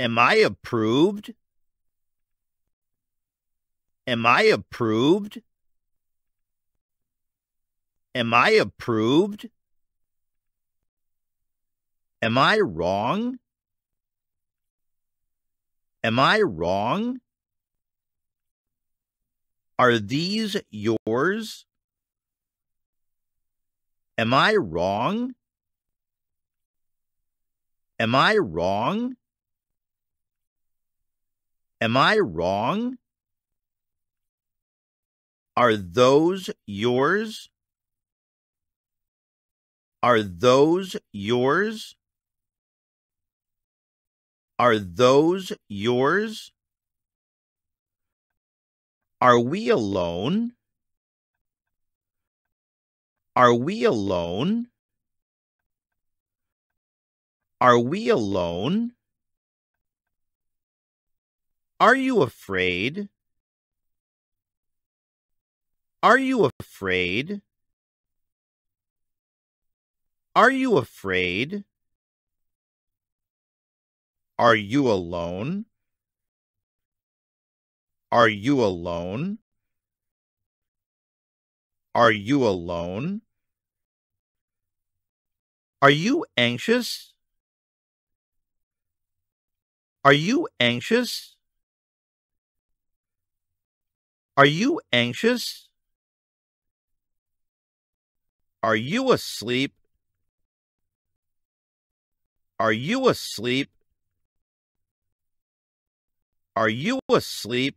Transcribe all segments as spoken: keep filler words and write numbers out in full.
Am I approved? Am I approved? Am I approved? Am I wrong? Am I wrong? Are these yours? Am I wrong? Am I wrong? Am I wrong? Are those yours? Are those yours? Are those yours? Are we alone? Are we alone? Are we alone? Are you afraid? Are you afraid? Are you afraid? Are you alone? Are you alone? Are you alone? Are you anxious? Are you anxious? Are you anxious? Are you asleep? Are you asleep? Are you asleep?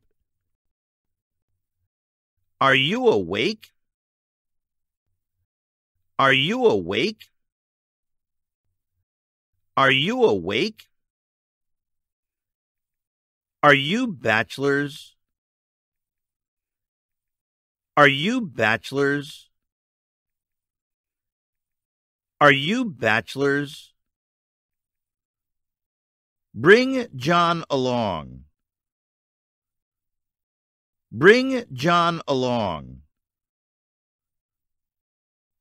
Are you awake? Are you awake? Are you awake? Are you bachelors? Are you bachelors? Are you bachelors? Bring John along. Bring John along.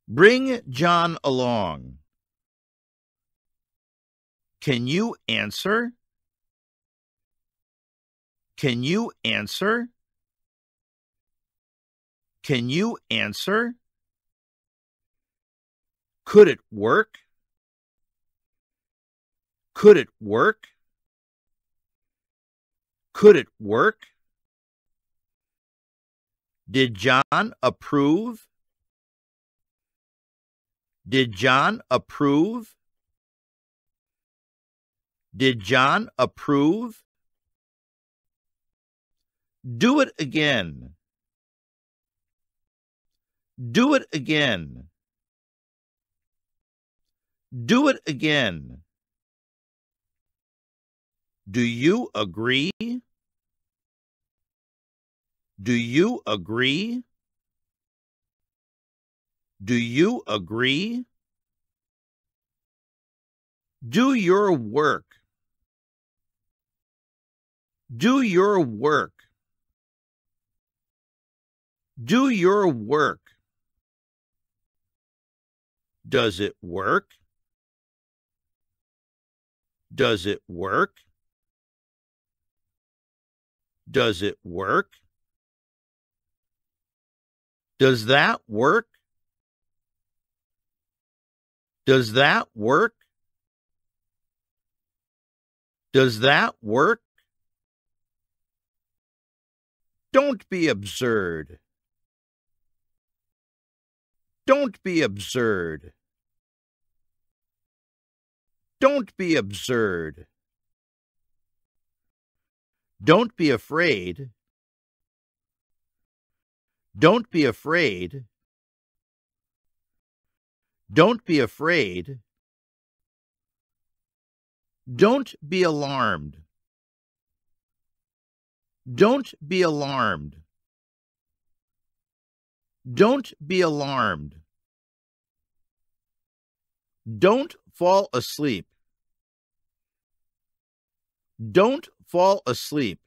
Bring John along. Can you answer? Can you answer? Can you answer? Could it work? Could it work? Could it work? Did John approve? Did John approve? Did John approve? Do it again. Do it again. Do it again. Do you agree? Do you agree? Do you agree? Do your work. Do your work. Do your work. Does it work? Does it work? Does it work? Does that work? Does that work? Does that work? Don't be absurd. Don't be absurd. Don't be absurd. Don't be afraid. Don't be afraid. Don't be afraid. Don't be alarmed. Don't be alarmed. Don't be alarmed. Don't fall asleep. Don't fall asleep.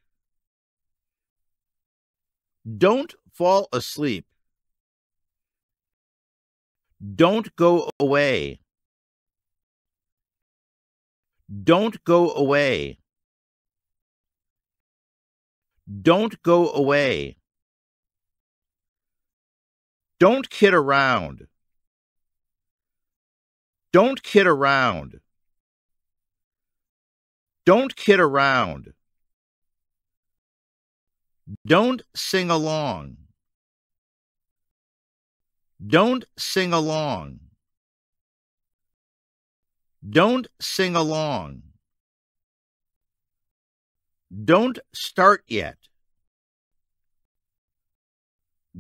Don't fall asleep. Don't go away. Don't go away. Don't go away. Don't kid around. Don't kid around. Don't kid around. Don't sing along. Don't sing along. Don't sing along. Don't start yet.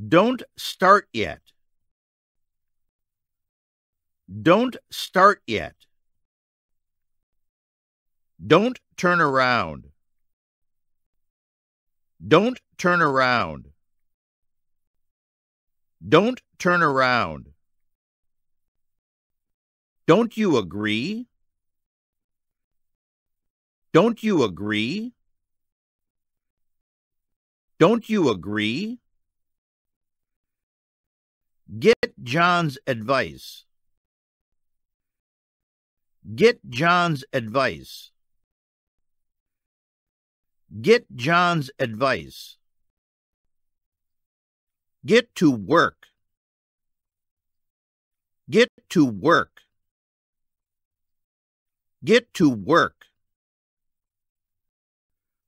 Don't start yet. Don't start yet. Don't turn around. Don't turn around. Don't turn around. Don't you agree? Don't you agree? Don't you agree? Get John's advice. Get John's advice. Get John's advice. Get to work. Get to work. Get to work.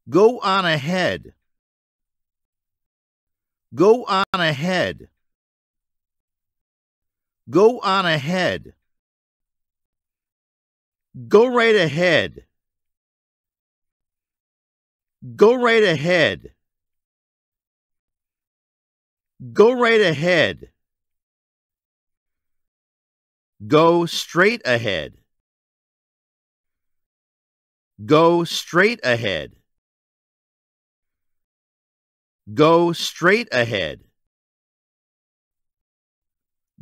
Go on ahead. Go on ahead. Go on ahead. Go right ahead. Go right ahead. Go right ahead. Go straight ahead. Go straight ahead. Go straight ahead.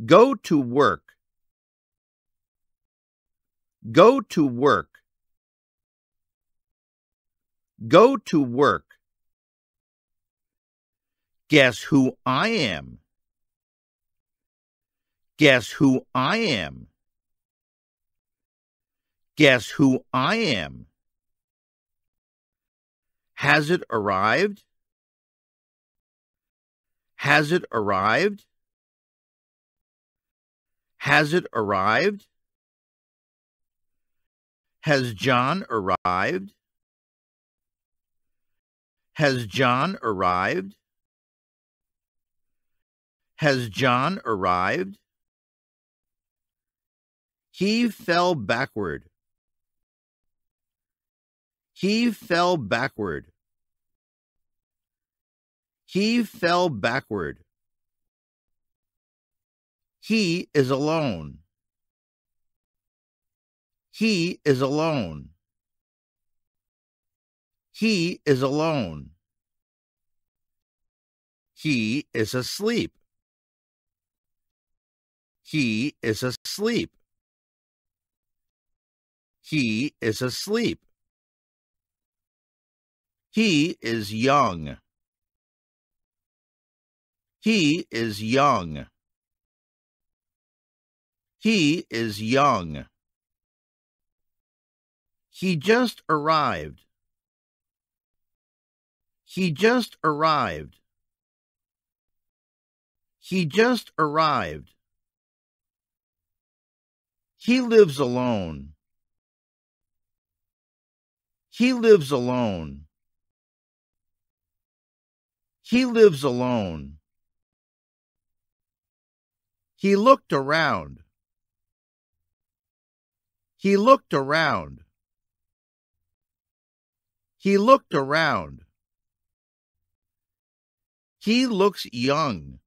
Go to work. Go to work. Go to work. Guess who I am. Guess who I am. Guess who I am. Has it arrived? Has it arrived? Has it arrived? Has John arrived? Has John arrived? Has John arrived? He fell backward. He fell backward. He fell backward. He is alone. He is alone. He is alone. He is asleep. He is asleep. He is asleep. He is young. He is young. He is young. He just arrived. He just arrived. He just arrived. He lives alone. He lives alone. He lives alone. He looked around. He looked around. He looked around. He looks young.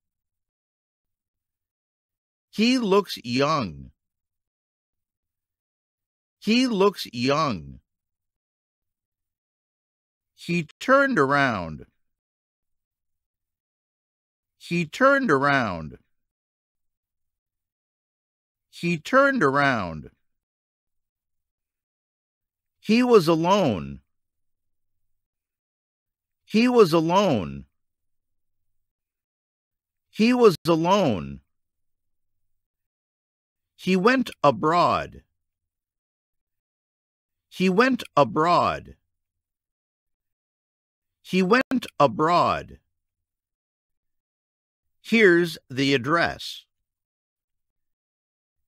He looks young. He looks young. He turned around. He turned around. He turned around. He was alone. He was alone. He was alone. He went abroad. He went abroad. He went abroad. Here's the address.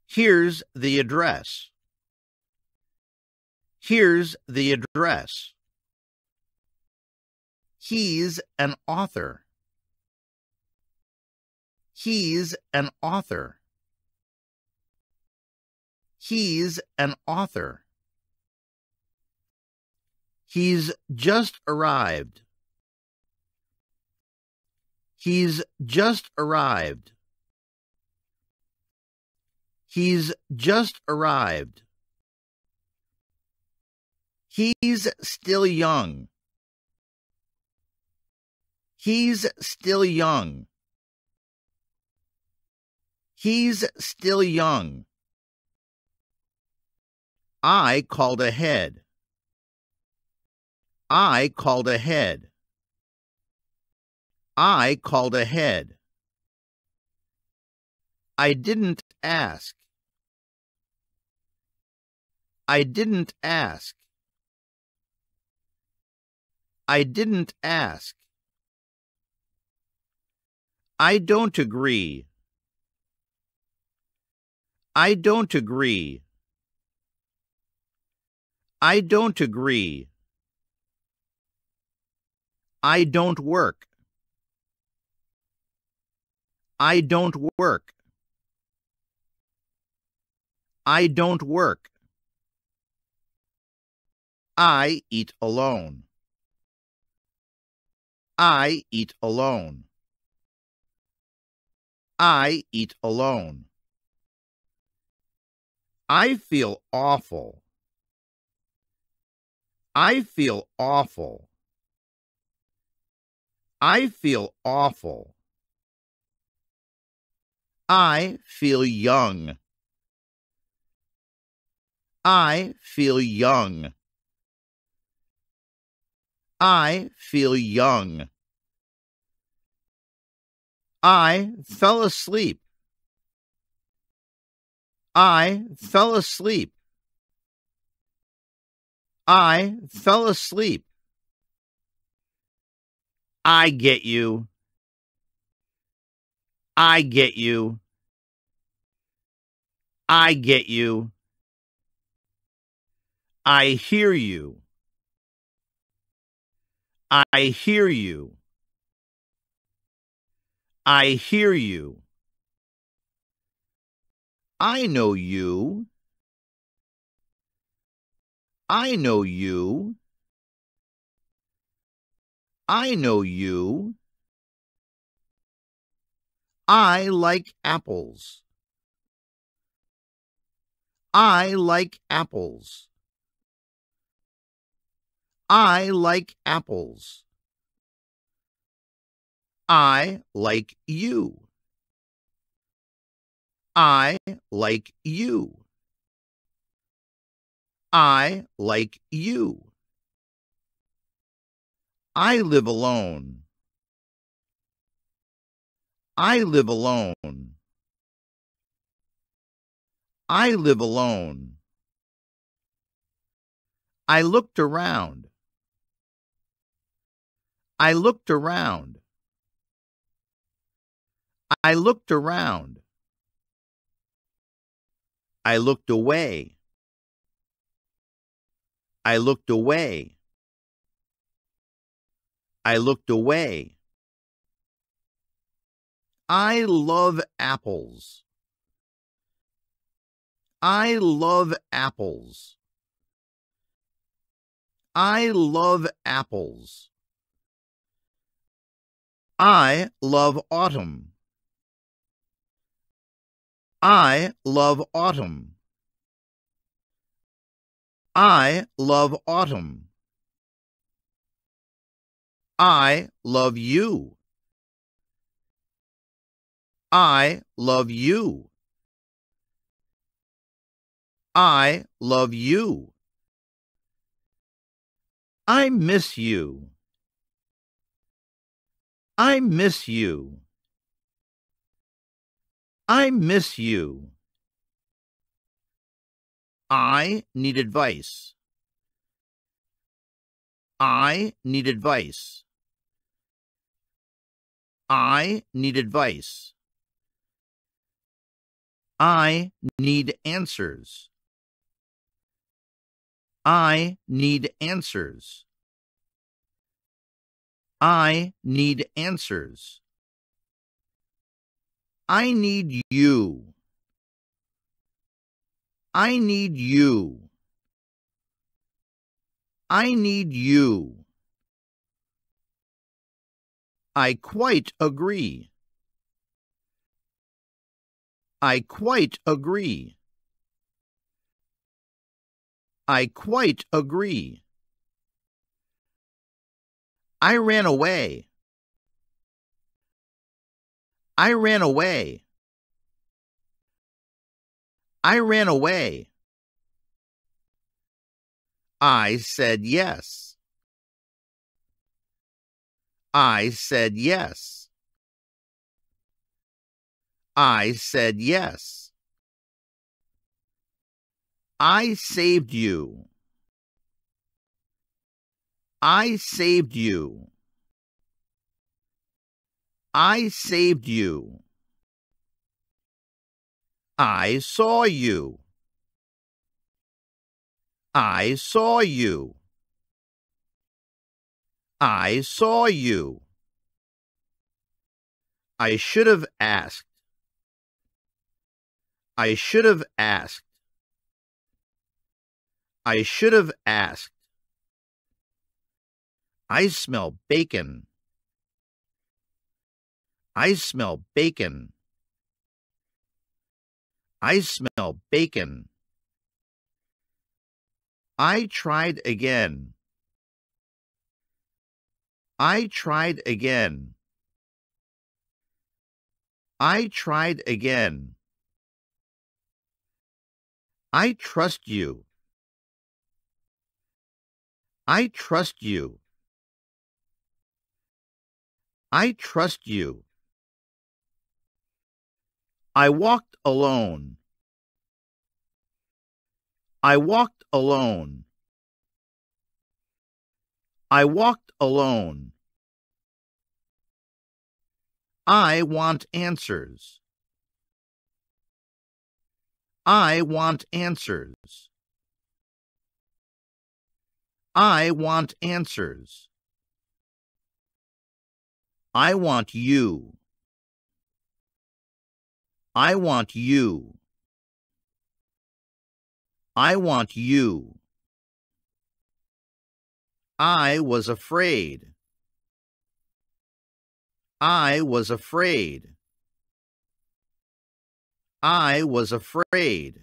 Here's the address. Here's the address. He's an author. He's an author. He's an author. He's just arrived. He's just arrived. He's just arrived. He's still young. He's still young. He's still young. I called ahead. I called ahead. I called ahead. I didn't ask. I didn't ask. I didn't ask. I don't agree. I don't agree. I don't agree. I don't work. I don't work. I don't work. I eat alone. I eat alone. I eat alone. I feel awful. I feel awful. I feel awful. I feel young. I feel young. I feel young. I fell asleep. I fell asleep. I fell asleep. I get you. I get you. I get you. I hear you. I hear you. I hear you. I know you. I know you. I know you. I like apples. I like apples. I like apples. I like you. I like you. I like you. I live alone. I live alone. I live alone. I looked around. I looked around. I looked around. I looked away. I looked away. I looked away. I love apples. I love apples. I love apples. I love autumn. I love autumn. I love autumn. I love you. I love you. I love you. I miss you. I miss you. I miss you. I need advice. I need advice. I need advice. I need answers. I need answers. I need answers. I need you. I need you. I need you. I quite agree. I quite agree. I quite agree. I ran away. I ran away. I ran away. I said yes. I said yes. I said yes. I saved you. I saved you. I saved you. I saw you. I saw you. I saw you. I should have asked. I should have asked. I should have asked. I smell bacon. I smell bacon. I smell bacon. I tried again. I tried again. I tried again. I trust you. I trust you. I trust you. I walked alone. I walked alone. I walked alone. I want answers. I want answers. I want answers. I want you. I want you. I want you. I was afraid. I was afraid. I was afraid.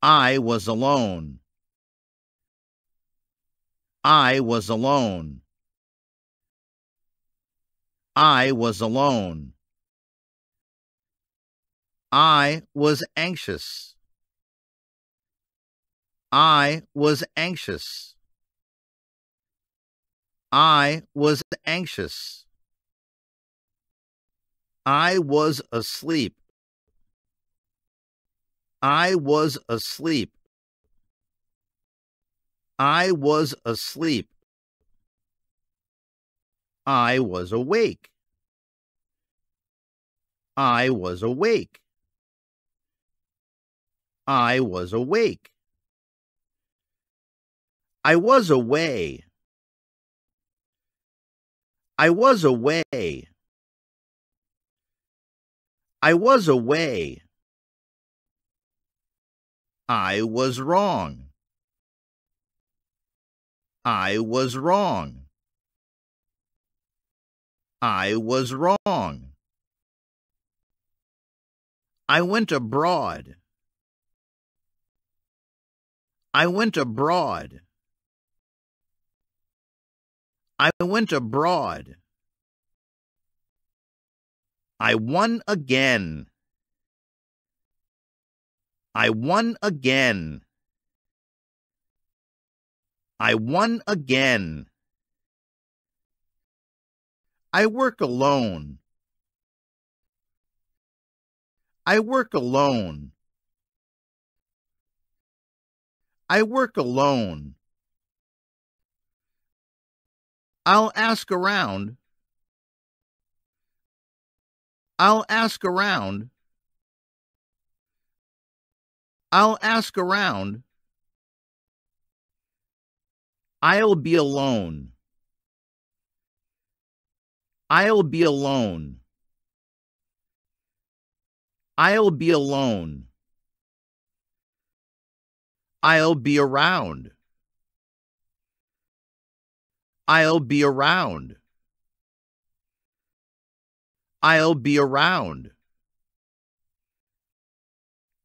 I was alone. I was alone. I was alone. I was anxious. I was anxious. I was anxious. I was asleep. I was asleep. I was asleep. I was awake. I was awake. I was awake. I was away. I was away. I was away. I was wrong. I was wrong. I was wrong. I went abroad. I went abroad. I went abroad. I won again. I won again. I won again. I work alone. I work alone. I work alone. I'll ask around. I'll ask around. I'll ask around. I'll be alone. I'll be alone. I'll be alone. I'll be around. I'll be around. I'll be around.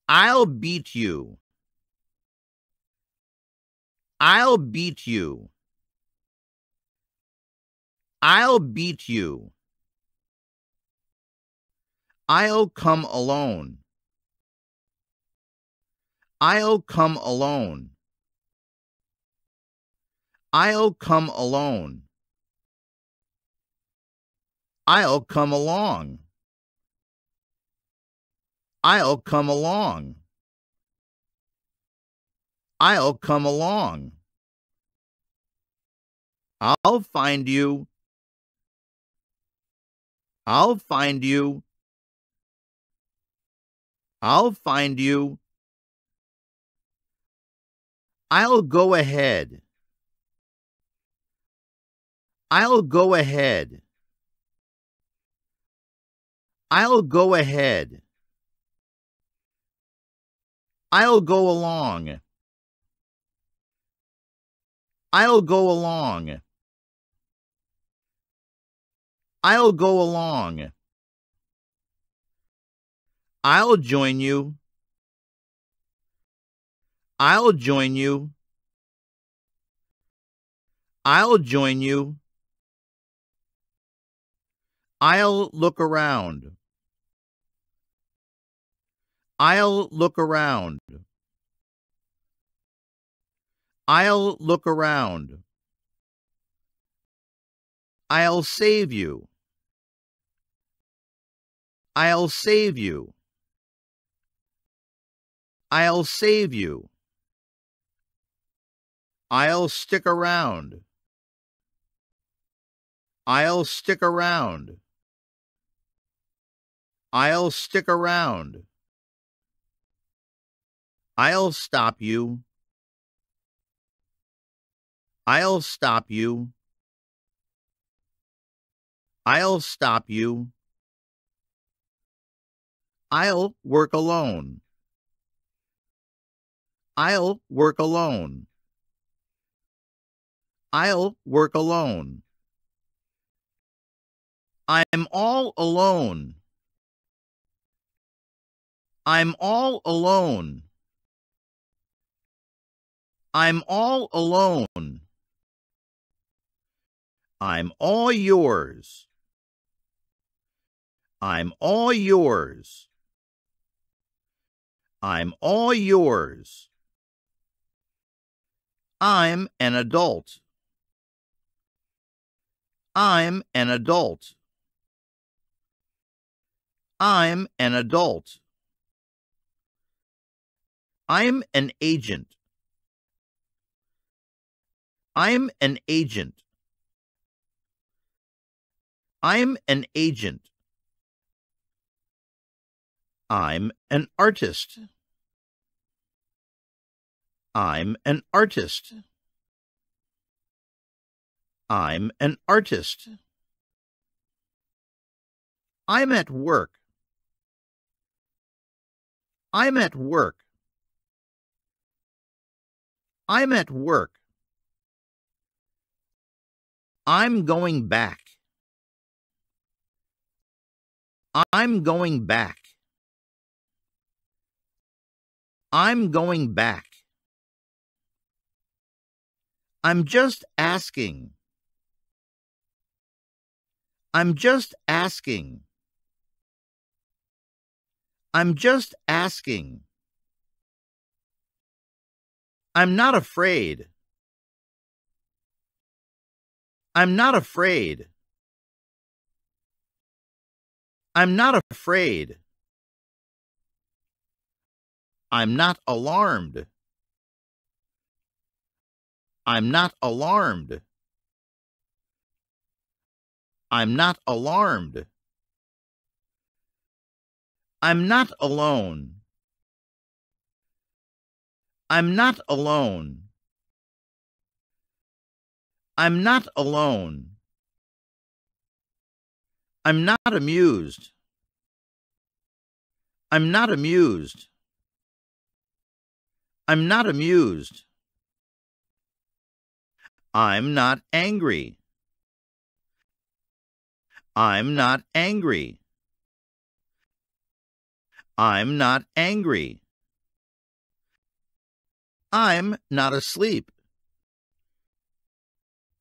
I'll beat you. I'll beat you. I'll beat you. I'll come alone. I'll come alone. I'll come alone. I'll come along. I'll come along. I'll come along. I'll find you. I'll find you. I'll find you. I'll go ahead. I'll go ahead. I'll go ahead. I'll go along. I'll go along. I'll go along. I'll join you. I'll join you. I'll join you. I'll look around. I'll look around. I'll look around. I'll save you. I'll save you. I'll save you. I'll stick around. I'll stick around. I'll stick around. I'll stop you. I'll stop you. I'll stop you. I'll work alone. I'll work alone. I'll work alone. I'm all alone. I'm all alone. I'm all alone. I'm all yours. I'm all yours. I'm all yours. I'm an adult. I'm an adult. I'm an adult. I'm an agent. I'm an agent. I'm an agent. I'm an artist. I'm an artist. I'm an artist. I'm at work. I'm at work. I'm at work. I'm going back. I'm going back. I'm going back. I'm just asking. I'm just asking. I'm just asking. I'm not afraid. I'm not afraid. I'm not afraid. I'm not alarmed. I'm not alarmed. I'm not alarmed. I'm not alone. I'm not alone. I'm not alone. I'm not amused. I'm not amused. I'm not amused. I'm not angry. I'm not angry. I'm not angry. I'm not asleep.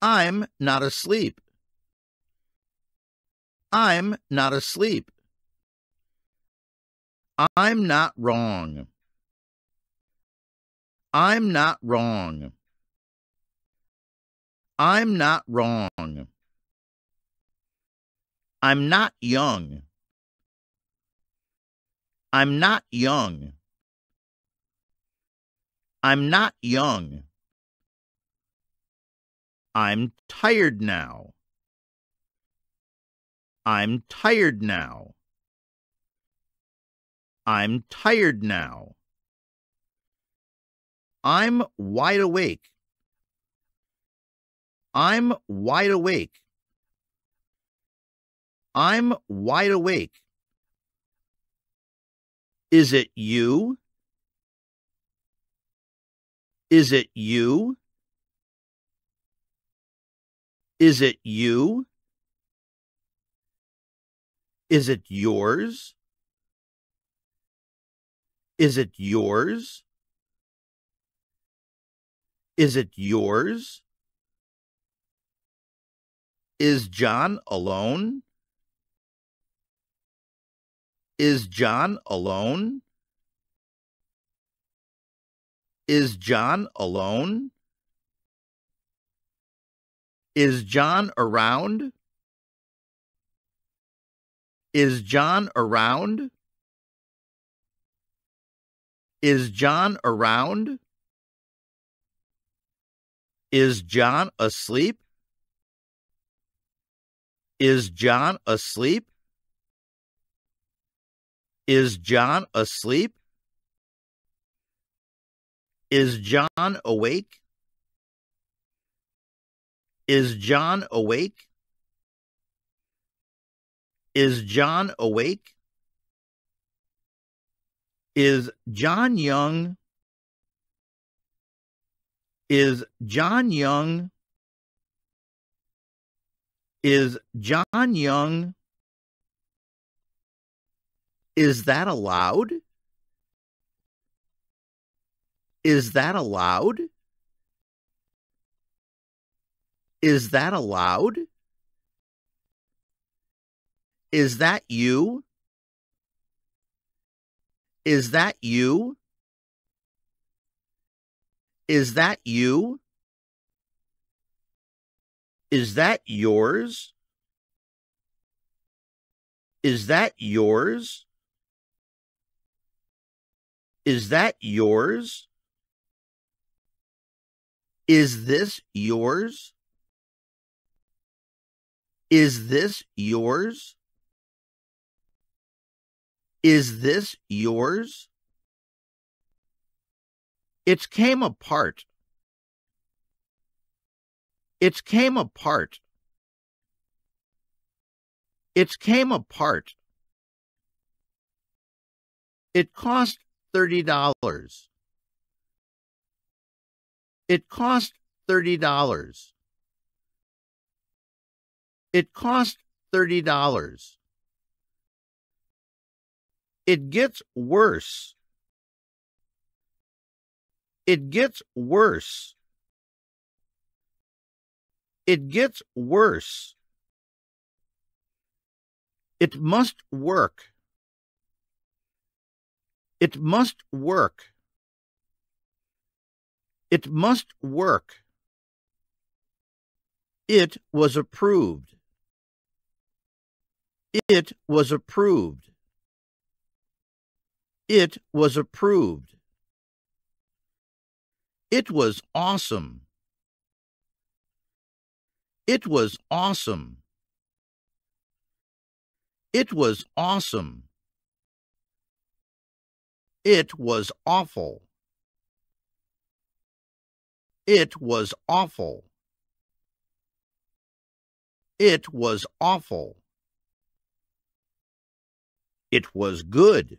I'm not asleep. I'm not asleep. I'm not wrong. I'm not wrong. I'm not wrong. I'm not young. I'm not young. I'm not young. I'm tired now. I'm tired now. I'm tired now. I'm wide awake. I'm wide awake. I'm wide awake. Is it you? Is it you? Is it you? Is it yours? Is it yours? Is it yours? Is John alone? Is John alone? Is John alone? Is John around? Is John around? Is John around? Is John asleep? Is John asleep? Is John asleep? Is John awake? Is John awake? Is John awake? Is John young? Is John young? Is John young? Is that allowed? Is that allowed? Is that allowed? Is that you? Is that you? Is that you? Is that yours? Is that yours? Is that yours? Is this yours? Is this yours? Is this yours? It came apart. It came apart. It came apart. It cost thirty dollars. It cost thirty dollars. It cost thirty dollars. It gets worse. It gets worse. It gets worse. It must work. It must work. It must work. It was approved. It was approved. It was approved. It was awesome. It was awesome. It was awesome. It was awful. It was awful. It was awful. It was good.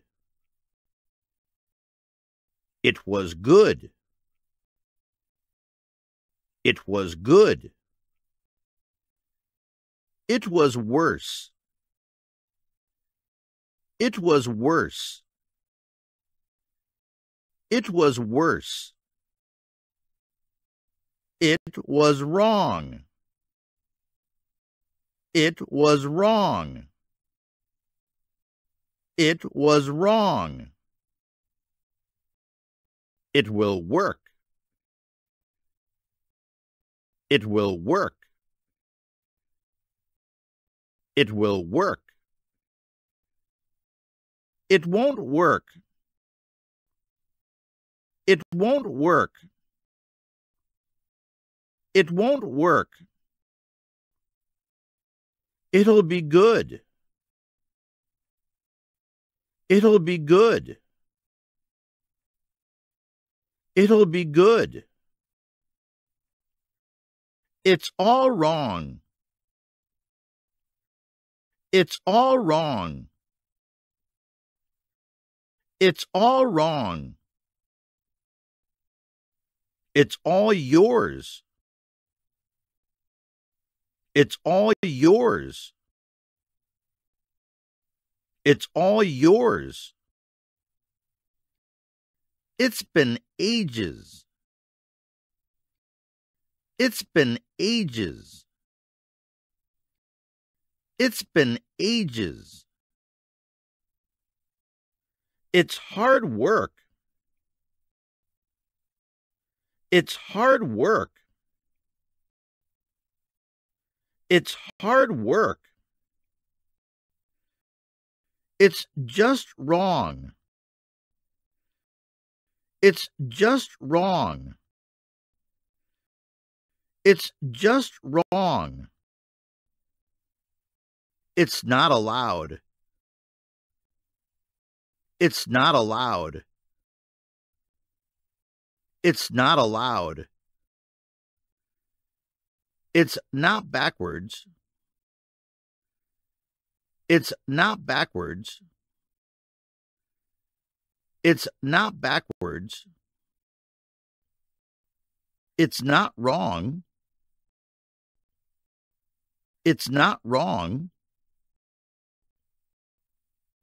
It was good. It was good. It was worse. It was worse. It was worse. It was wrong. It was wrong. It was wrong. It will work. It will work. It will work. It won't work. It won't work. It won't work. It'll be good. It'll be good. It'll be good. It's all wrong. It's all wrong. It's all wrong. It's all yours. It's all yours. It's all yours. It's been ages. It's been ages. It's been ages. It's hard work. It's hard work. It's hard work. It's just wrong. It's just wrong. It's just wrong. It's not allowed. It's not allowed. It's not allowed. It's not backwards. It's not backwards. It's not backwards. It's not wrong. It's not wrong.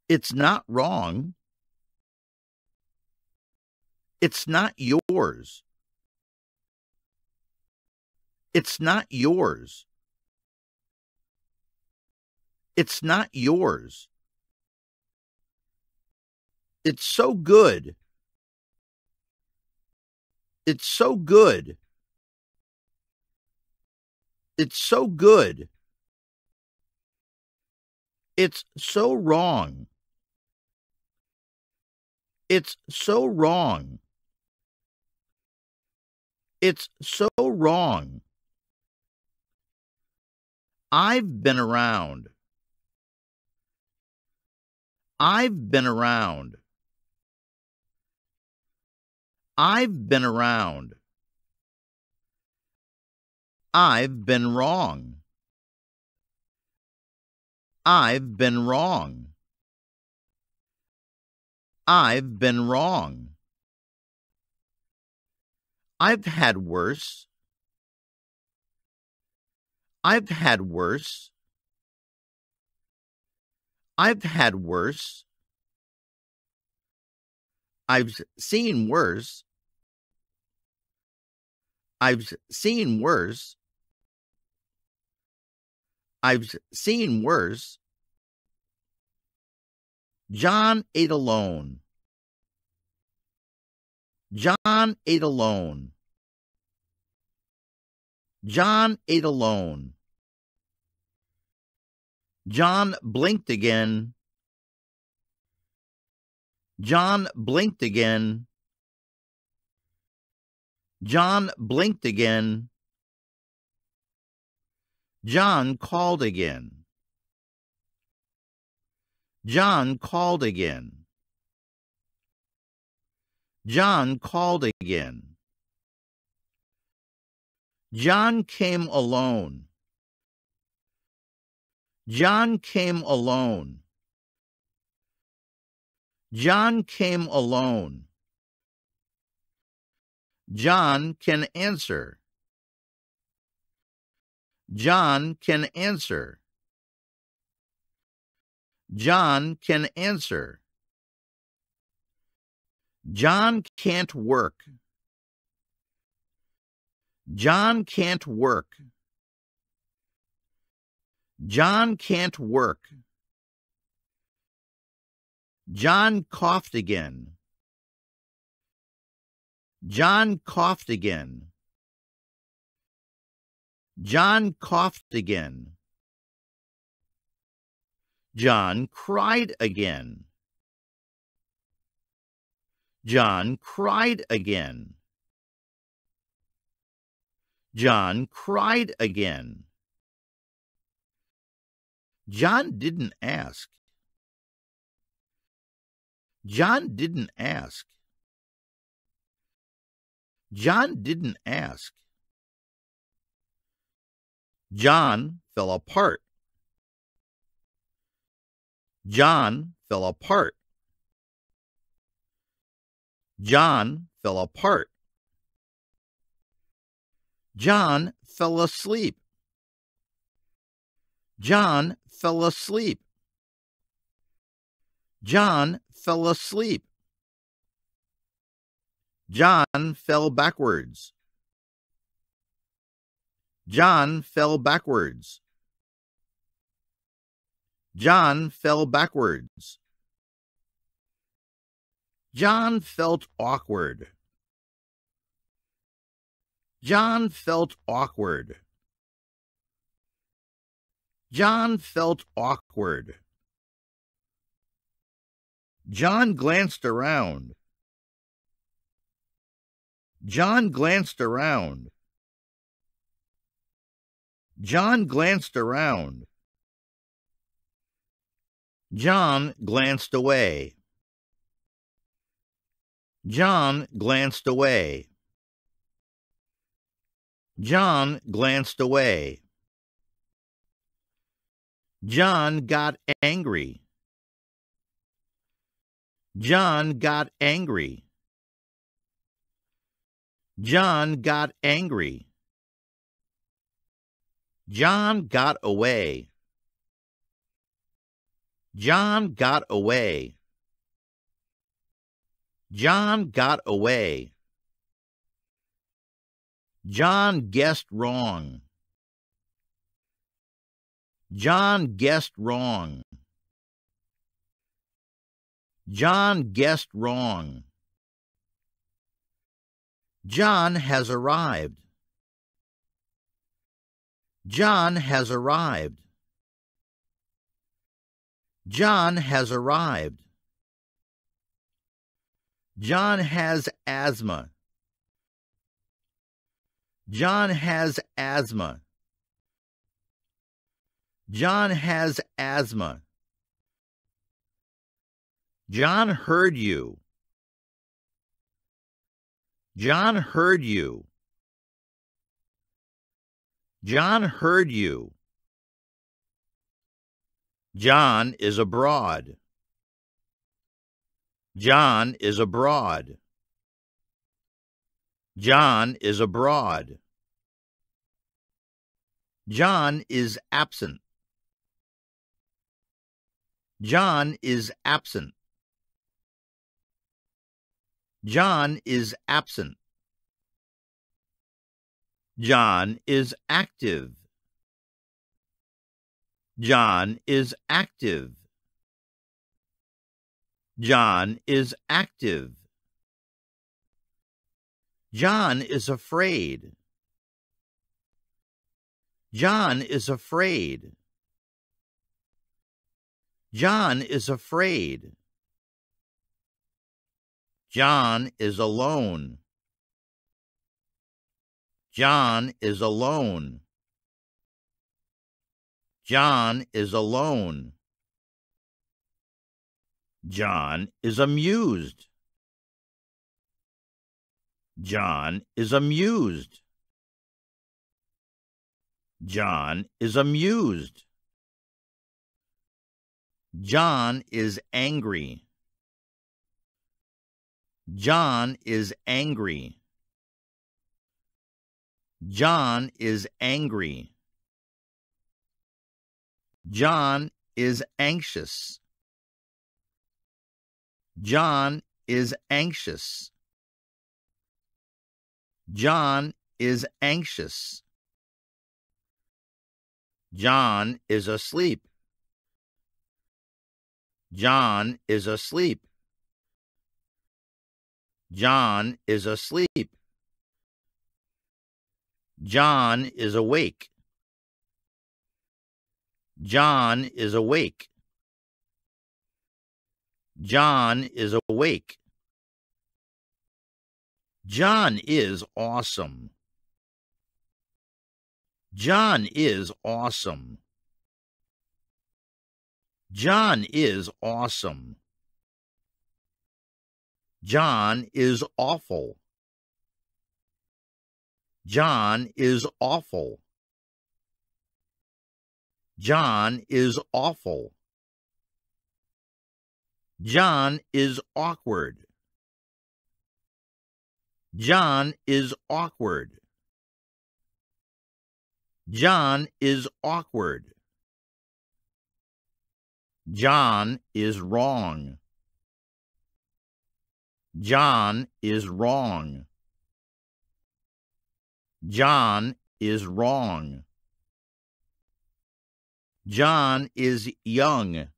It's not wrong. It's not yours. It's not yours. It's not yours. It's so good. It's so good. It's so good. It's so wrong. It's so wrong. It's so wrong. I've been around. I've been around. I've been around. I've been wrong. I've been wrong. I've been wrong. I've had worse. I've had worse. I've had worse. I've seen worse. I've seen worse. I've seen worse. John ate alone. John ate alone. John ate alone. John blinked again. John blinked again. John blinked again. John called again. John called again. John called again. John came alone. John came alone. John came alone. John can answer. John can answer. John can answer. John can't work. John can't work. John can't work. John coughed again. John coughed again. John coughed again. John cried again. John cried again. John cried again. John didn't ask. John didn't ask. John didn't ask. John fell apart. John fell apart. John fell apart. John fell asleep. John fell asleep. John fell asleep. John fell backwards. John fell backwards. John fell backwards. John felt awkward. John felt awkward. John felt awkward. John glanced around. John glanced around. John glanced around. John glanced away. John glanced away. John glanced away. John got angry. John got angry. John got angry. John got away. John got away. John got away. John guessed wrong. John guessed wrong. John guessed wrong. John has arrived. John has arrived. John has arrived. John has asthma. John has asthma. John has asthma. John heard you. John heard you. John heard you. John is abroad. John is abroad. John is abroad. John is absent. John is absent. John is absent. John is active. John is active. John is active. John is afraid. John is afraid. John is afraid. John is alone. John is alone. John is alone. John is amused. John is amused. John is amused. John is angry. John is angry. John is angry. John is anxious. John is anxious. John is anxious. John is asleep. John is asleep. John is asleep. John is awake. John is awake. John is awake. John is awesome. John is awesome. John is awesome. John is awful. John is awful. John is awful. John is awkward. John is awkward. John is awkward. John is wrong. John is wrong. John is wrong. John is young.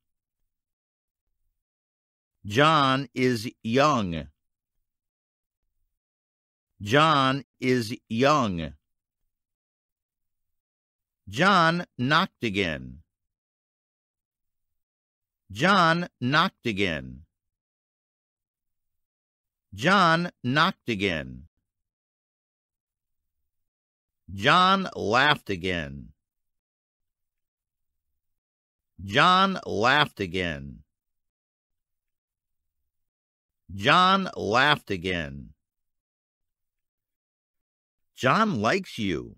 John is young. John is young. John knocked again. John knocked again. John knocked again. John laughed again. John laughed again. John laughed again. John likes you.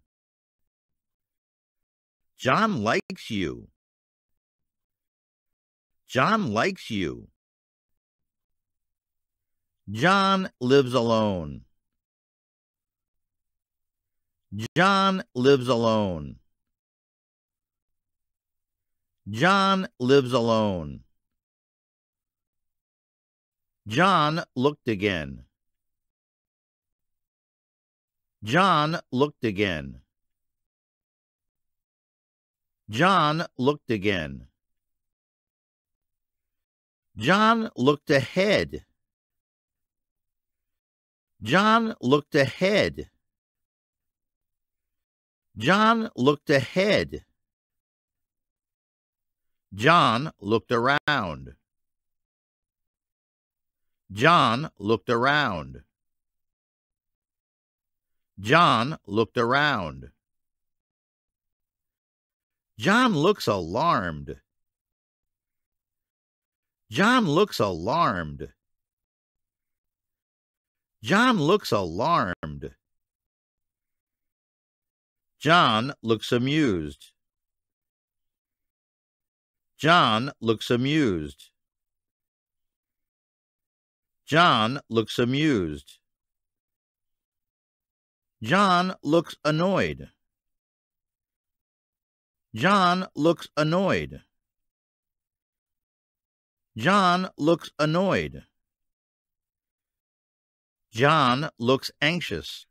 John likes you. John likes you. John lives alone. John lives alone. John lives alone. John looked again. John looked again. John looked again. John looked ahead. John looked ahead. John looked ahead. John looked around. John looked around. John looked around. John looks alarmed. John looks alarmed. John looks alarmed. John looks amused. John looks amused. John looks amused. John looks annoyed. John looks annoyed. John looks annoyed. John looks anxious.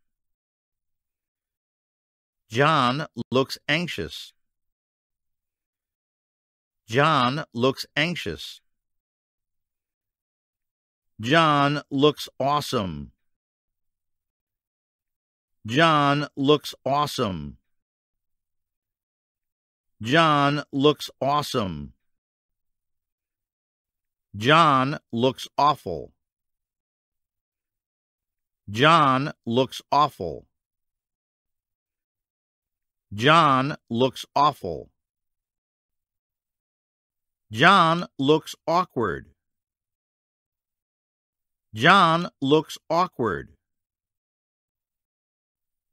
John looks anxious. John looks anxious. John looks awesome. John looks awesome. John looks awesome. John looks awful. John looks awful. John looks awful. John looks awkward. John looks awkward.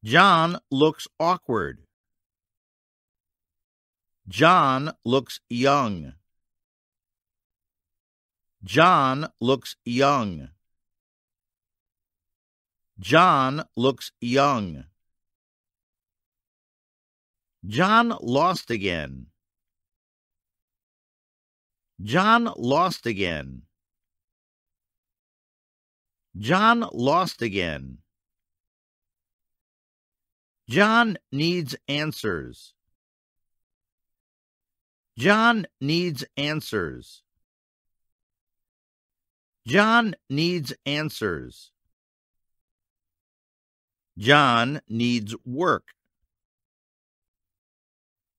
John looks awkward. John looks young. John looks young. John looks young. John lost again. John lost again. John lost again. John needs answers. John needs answers. John needs answers. John needs work.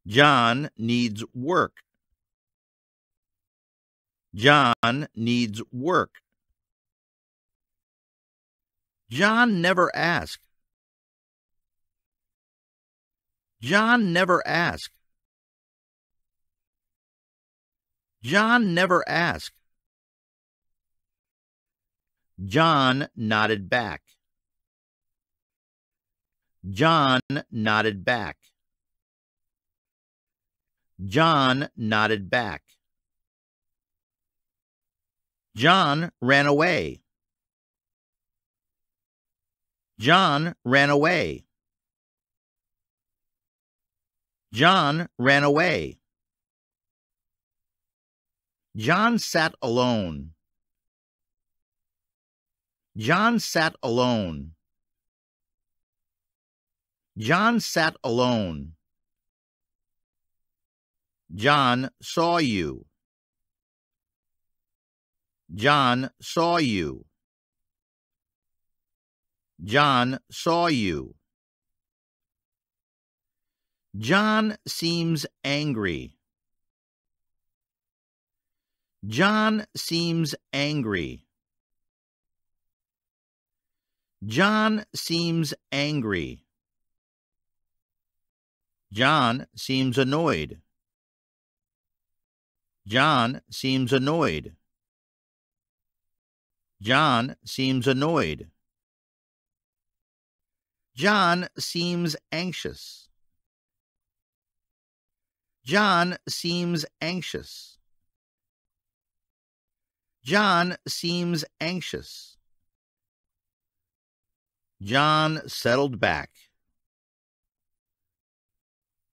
John needs work. John needs work. John never asked. John never asked. John never asked. John nodded back. John nodded back. John nodded back. John ran away. John ran away. John ran away. John sat alone. John sat alone. John sat alone. John saw you. John saw you. John saw you. John seems angry. John seems angry. John seems angry. John seems annoyed. John seems annoyed. John seems annoyed. John seems anxious. John seems anxious. John seems anxious. John settled back.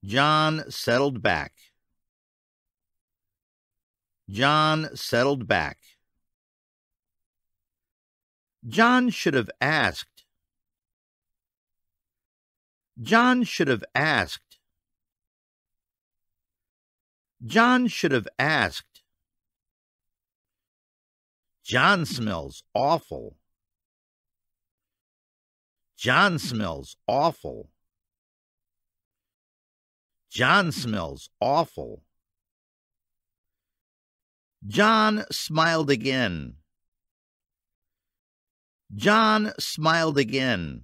John settled back. John settled back. John should have asked. John should have asked. John should have asked. John smells awful. John smells awful. John smells awful. John smiled again. John smiled again.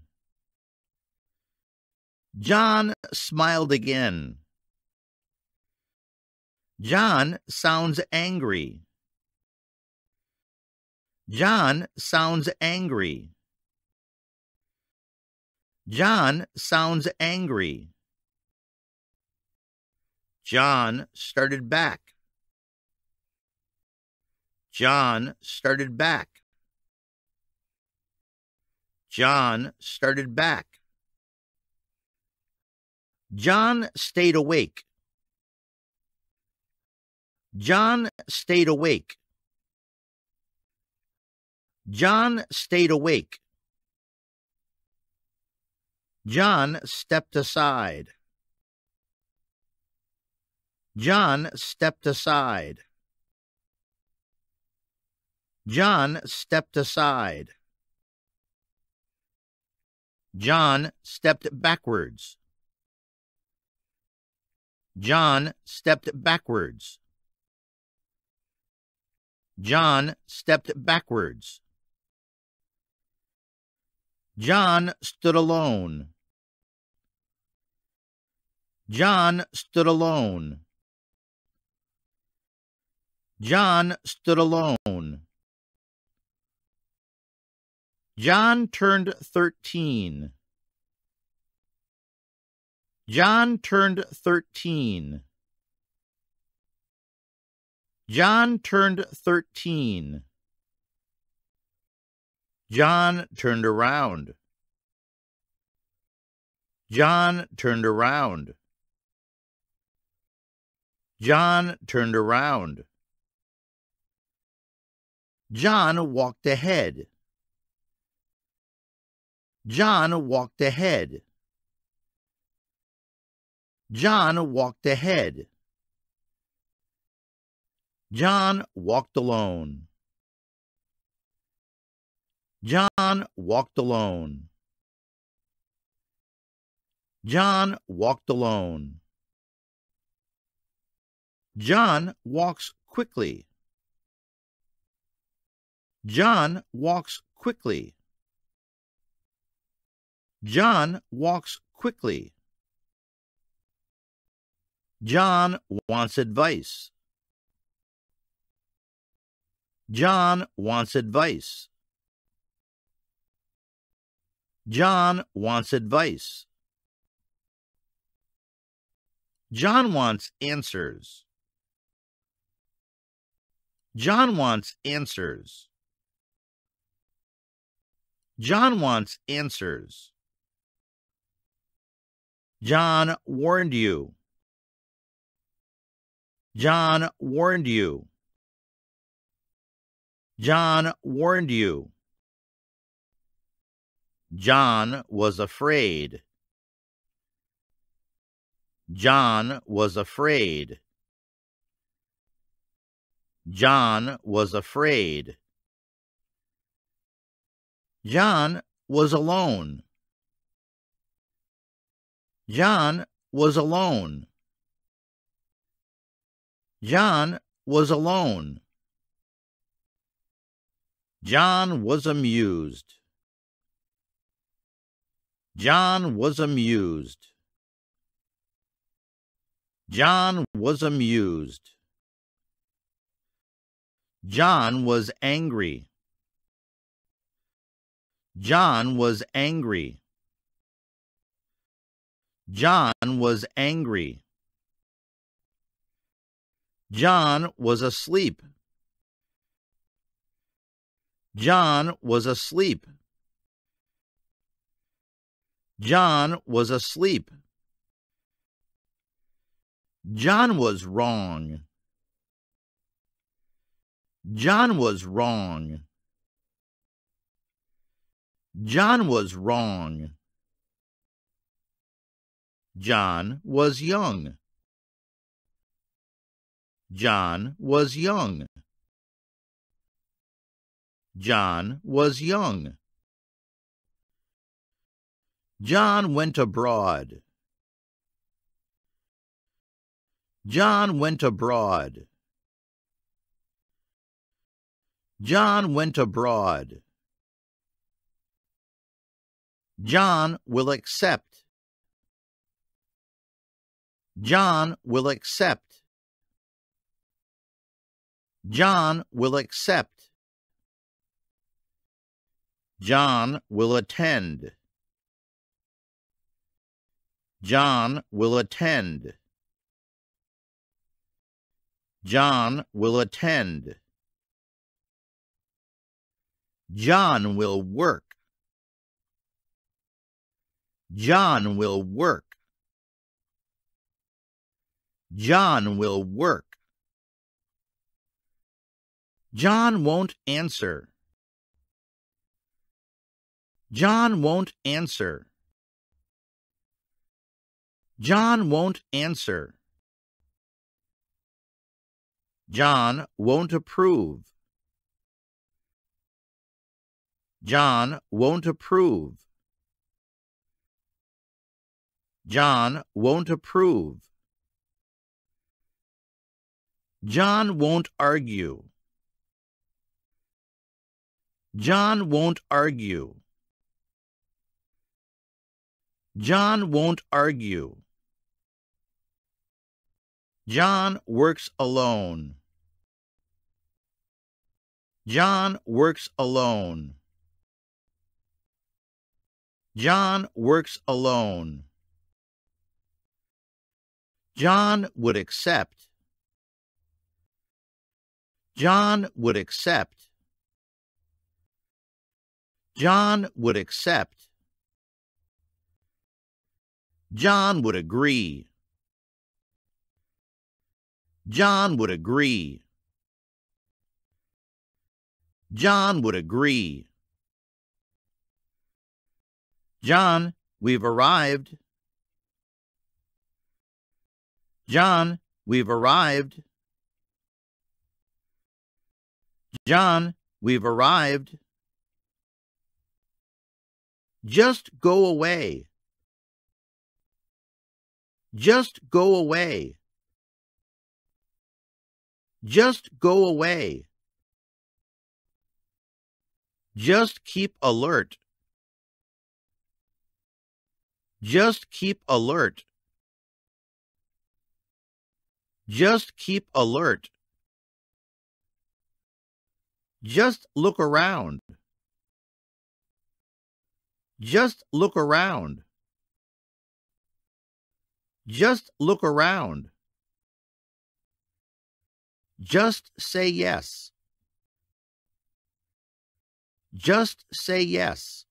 John smiled again. John sounds angry. John sounds angry. John sounds angry. John started back. John started back. John started back. John stayed awake. John stayed awake. John stayed awake. John stepped aside. John stepped aside. John stepped aside. John stepped backwards. John stepped backwards. John stepped backwards. John stood alone. John stood alone. John stood alone. John turned thirteen. John turned thirteen. John turned thirteen. John turned around. John turned around. John turned around. John walked ahead. John walked ahead. John walked ahead. John walked alone. John walked alone. John walked alone. John walks quickly. John walks quickly. John walks quickly. John wants advice. John wants advice. John wants advice. John wants answers. John wants answers. John wants answers. John warned you. John warned you. John warned you. John was afraid. John was afraid. John was afraid. John was alone. John was alone. John was alone. John was amused. John was amused. John was amused. John was angry. John was angry. John was angry. John was asleep. John was asleep. John was asleep. John was wrong. John was wrong. John was wrong. John was young. John was young. John was young. John went abroad. John went abroad. John went abroad. John will accept. John will accept. John will accept. John will attend. John will attend. John will attend. John will work. John will work. John will work. John won't answer. John won't answer. John won't answer. John won't approve. John won't approve. John won't approve. John won't argue. John won't argue. John won't argue. John works alone. John works alone. John works alone. John would accept. John would accept. John would accept. John would agree. John would agree. John would agree. John, we've arrived. John, we've arrived. John, we've arrived. Just go away. Just go away. Just go away. Just keep alert. Just keep alert. Just keep alert. Just look around. Just look around. Just look around. Just say yes. Just say yes.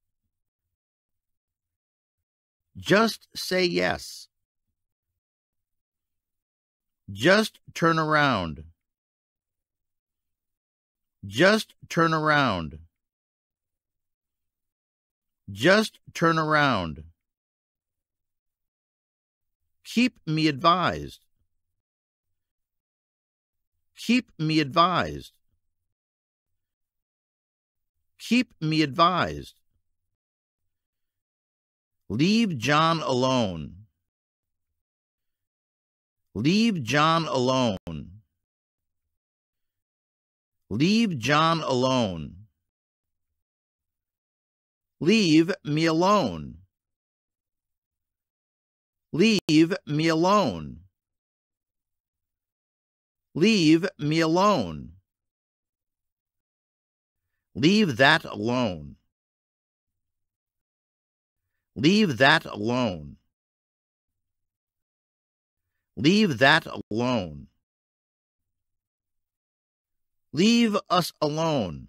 Just say yes. Just turn around. Just turn around. Just turn around. Keep me advised. Keep me advised. Keep me advised. Leave John alone. Leave John alone. Leave John alone. Leave me alone. Leave me alone. Leave me alone. Leave that alone. Leave that alone. Leave that alone. Leave us alone.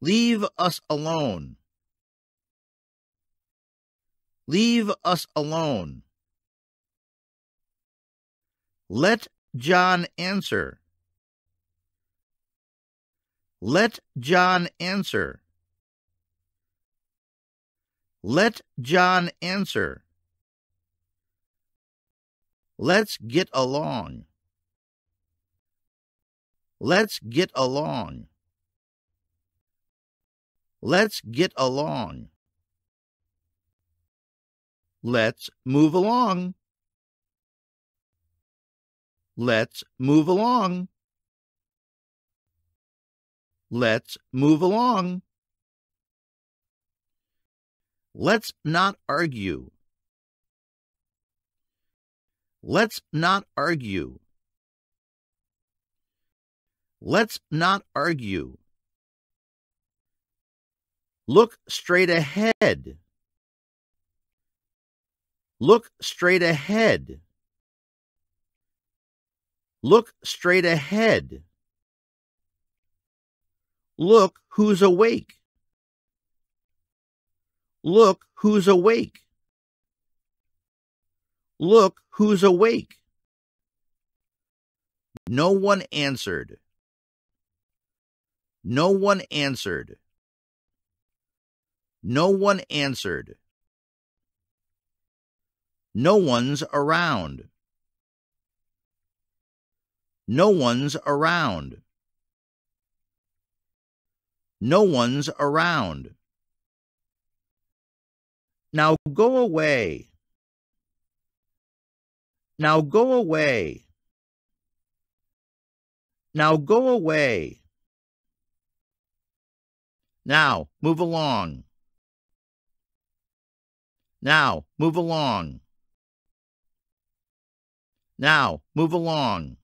Leave us alone. Leave us alone. Let John answer. Let John answer. Let John answer. Let's get along. Let's get along. Let's get along. Let's move along. Let's move along. Let's move along. Let's not argue. Let's not argue. Let's not argue. Look straight ahead. Look straight ahead. Look straight ahead. Look who's awake. Look who's awake. Look who's awake. No one answered. No one answered. No one answered. No one's around. No one's around. No one's around. Now go away. Now go away. Now go away. Now move along. Now move along. Now move along.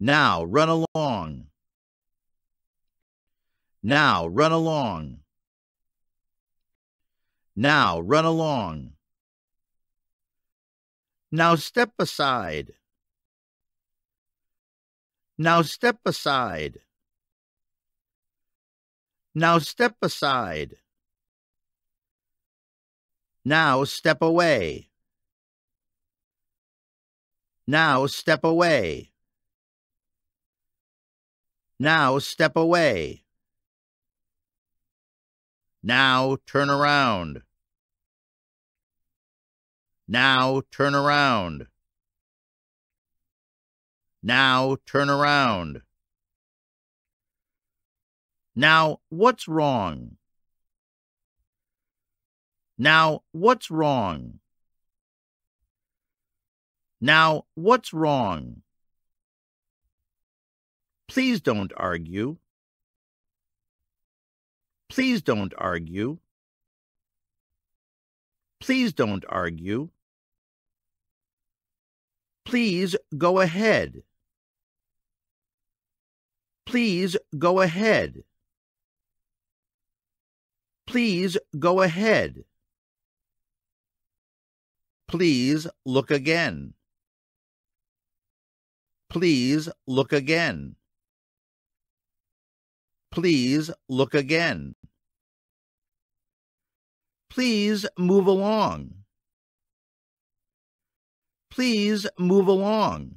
Now run along. Now run along. Now run along. Now step aside. Now step aside. Now step aside. Now step away. Now step away. Now step away. Now turn around. Now turn around. Now turn around. Now what's wrong? Now what's wrong? Now what's wrong? Please don't argue. Please don't argue. Please don't argue. Please go ahead. Please go ahead. Please go ahead. Please look again. Please look again. Please look again. Please move along. Please move along.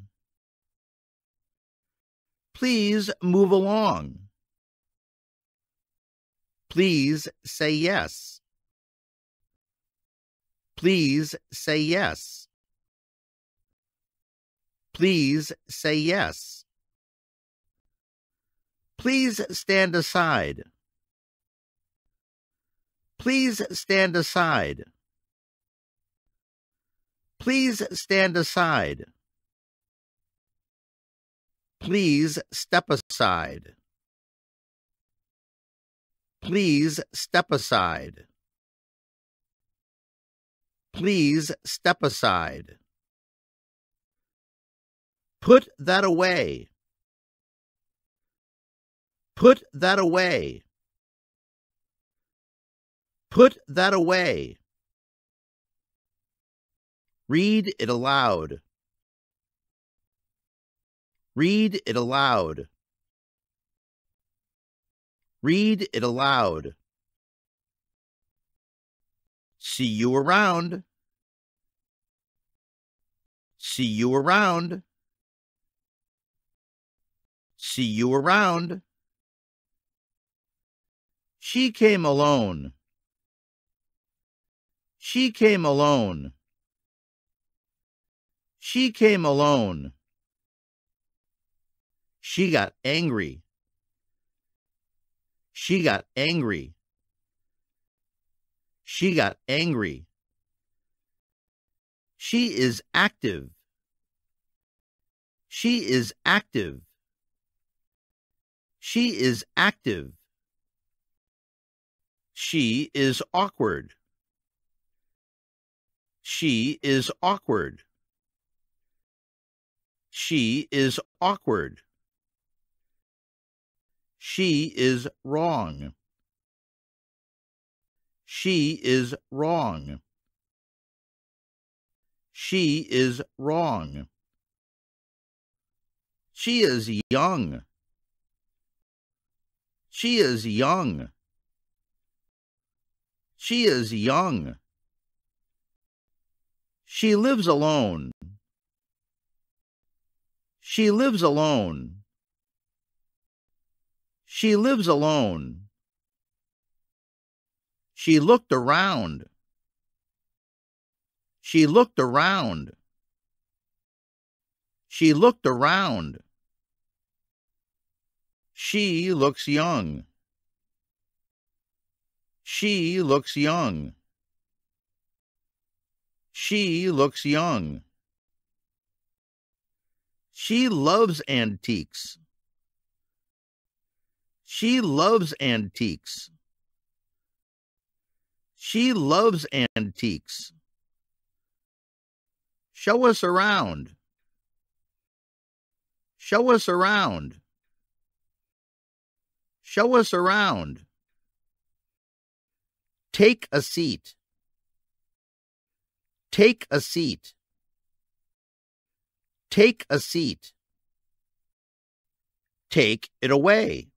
Please move along. Please say yes. Please say yes. Please say yes. Please stand aside. Please stand aside. Please stand aside. Please step aside. Please step aside. Please step aside. Put that away. Put that away. Put that away. Read it aloud. Read it aloud. Read it aloud. See you around. See you around. See you around. She came alone. She came alone. She came alone. She got angry. She got angry. She got angry. She is active. She is active. She is active. She is awkward. She is awkward. She is awkward. She is wrong. She is wrong. She is wrong. She is young. She is young. She is young. She lives alone. She lives alone. She lives alone. She looked around. She looked around. She looked around. She looks young. She looks young. She looks young. She loves antiques. She loves antiques. She loves antiques. Show us around. Show us around. Show us around. Take a seat. Take a seat. Take a seat. Take it away.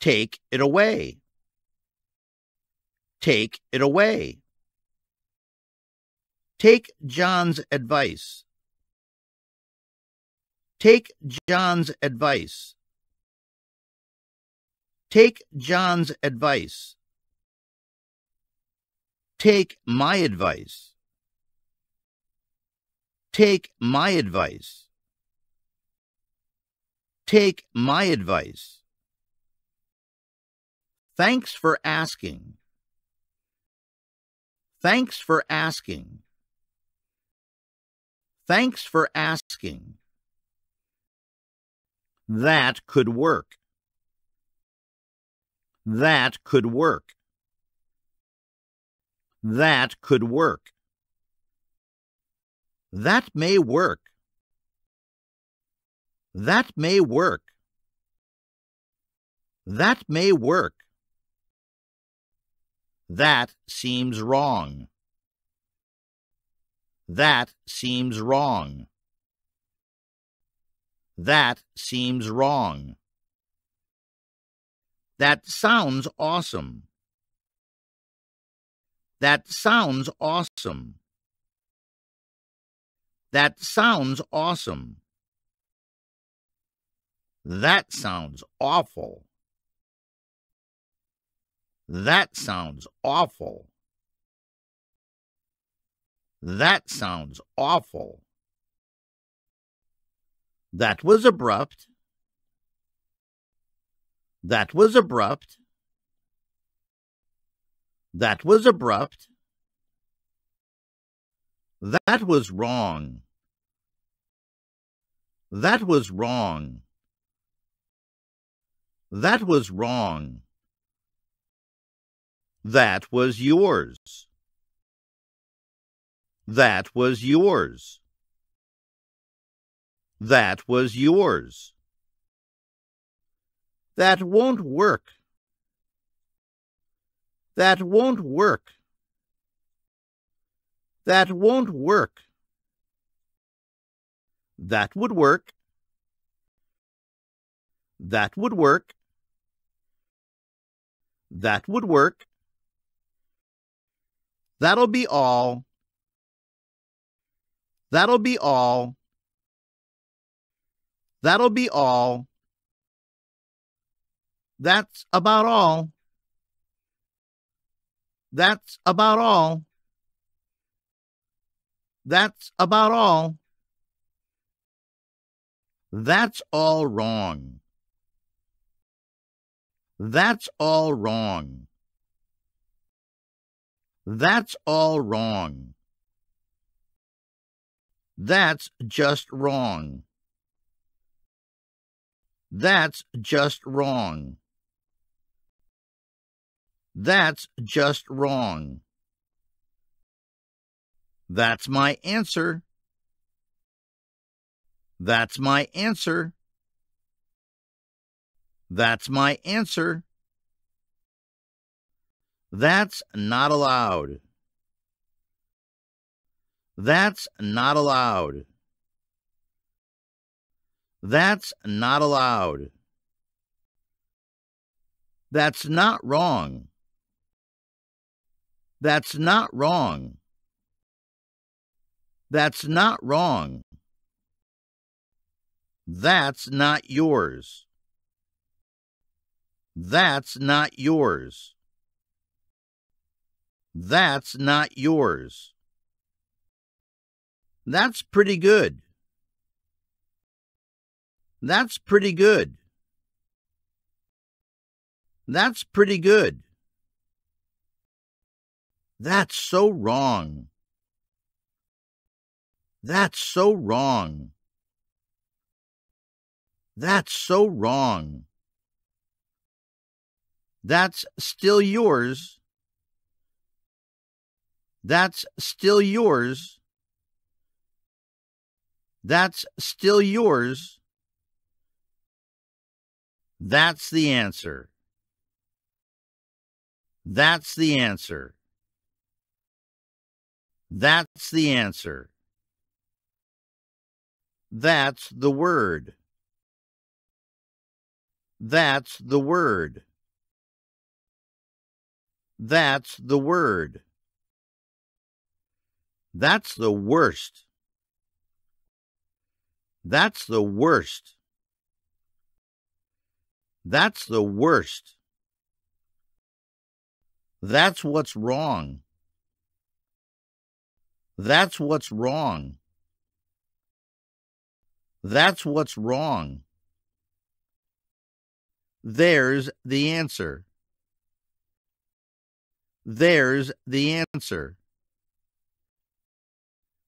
Take it away. Take it away. Take John's advice. Take John's advice. Take John's advice. Take my advice. Take my advice. Take my advice. Thanks for asking. Thanks for asking. Thanks for asking. That could work. That could work. That could work. That may work. That may work. That may work. That seems wrong. That seems wrong. That seems wrong. That sounds awesome. That sounds awesome. That sounds awesome. That sounds awful. That sounds awful. That sounds awful. That was abrupt. That was abrupt. That was abrupt. That was wrong. That was wrong. That was wrong. That was yours. That was yours. That was yours. That won't work. That won't work. That won't work. That would work. That would work. That would work. That'll be all. That'll be all. That'll be all. That's about all. That's about all. That's about all. That's all wrong. That's all wrong. That's all wrong. That's just wrong. That's just wrong. That's just wrong. That's my answer. That's my answer. That's my answer. That's not allowed. That's not allowed. That's not allowed. That's not wrong. That's not wrong. That's not wrong. That's not yours. That's not yours. That's not yours. That's pretty good. That's pretty good. That's pretty good. That's so wrong. That's so wrong. That's so wrong. That's still yours. That's still yours. That's still yours. That's the answer. That's the answer. That's the answer. That's the word. That's the word. That's the word. That's the worst. That's the worst. That's the worst. That's what's wrong. That's what's wrong. That's what's wrong. There's the answer. There's the answer.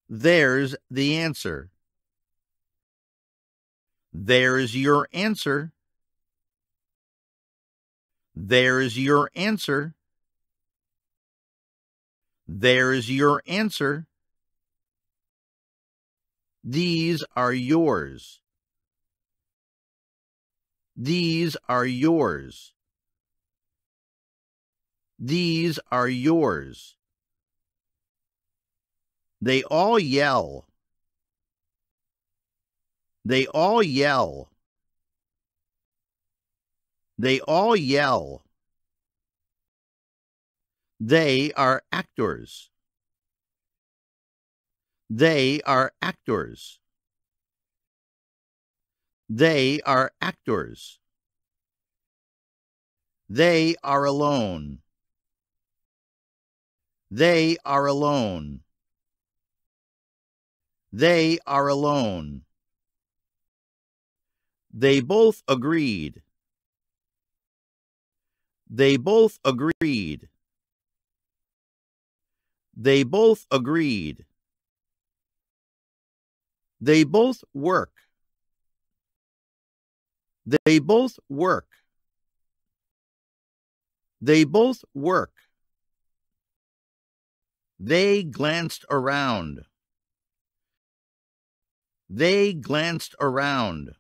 There's the answer. There's your answer. There's your answer. There's your answer. These are yours. These are yours. These are yours. They all yell. They all yell. They all yell. They are actors. They are actors. They are actors. They are alone. They are alone. They are alone. They both agreed. They both agreed. They both agreed. They both work. They both work. They both work. They glanced around. They glanced around.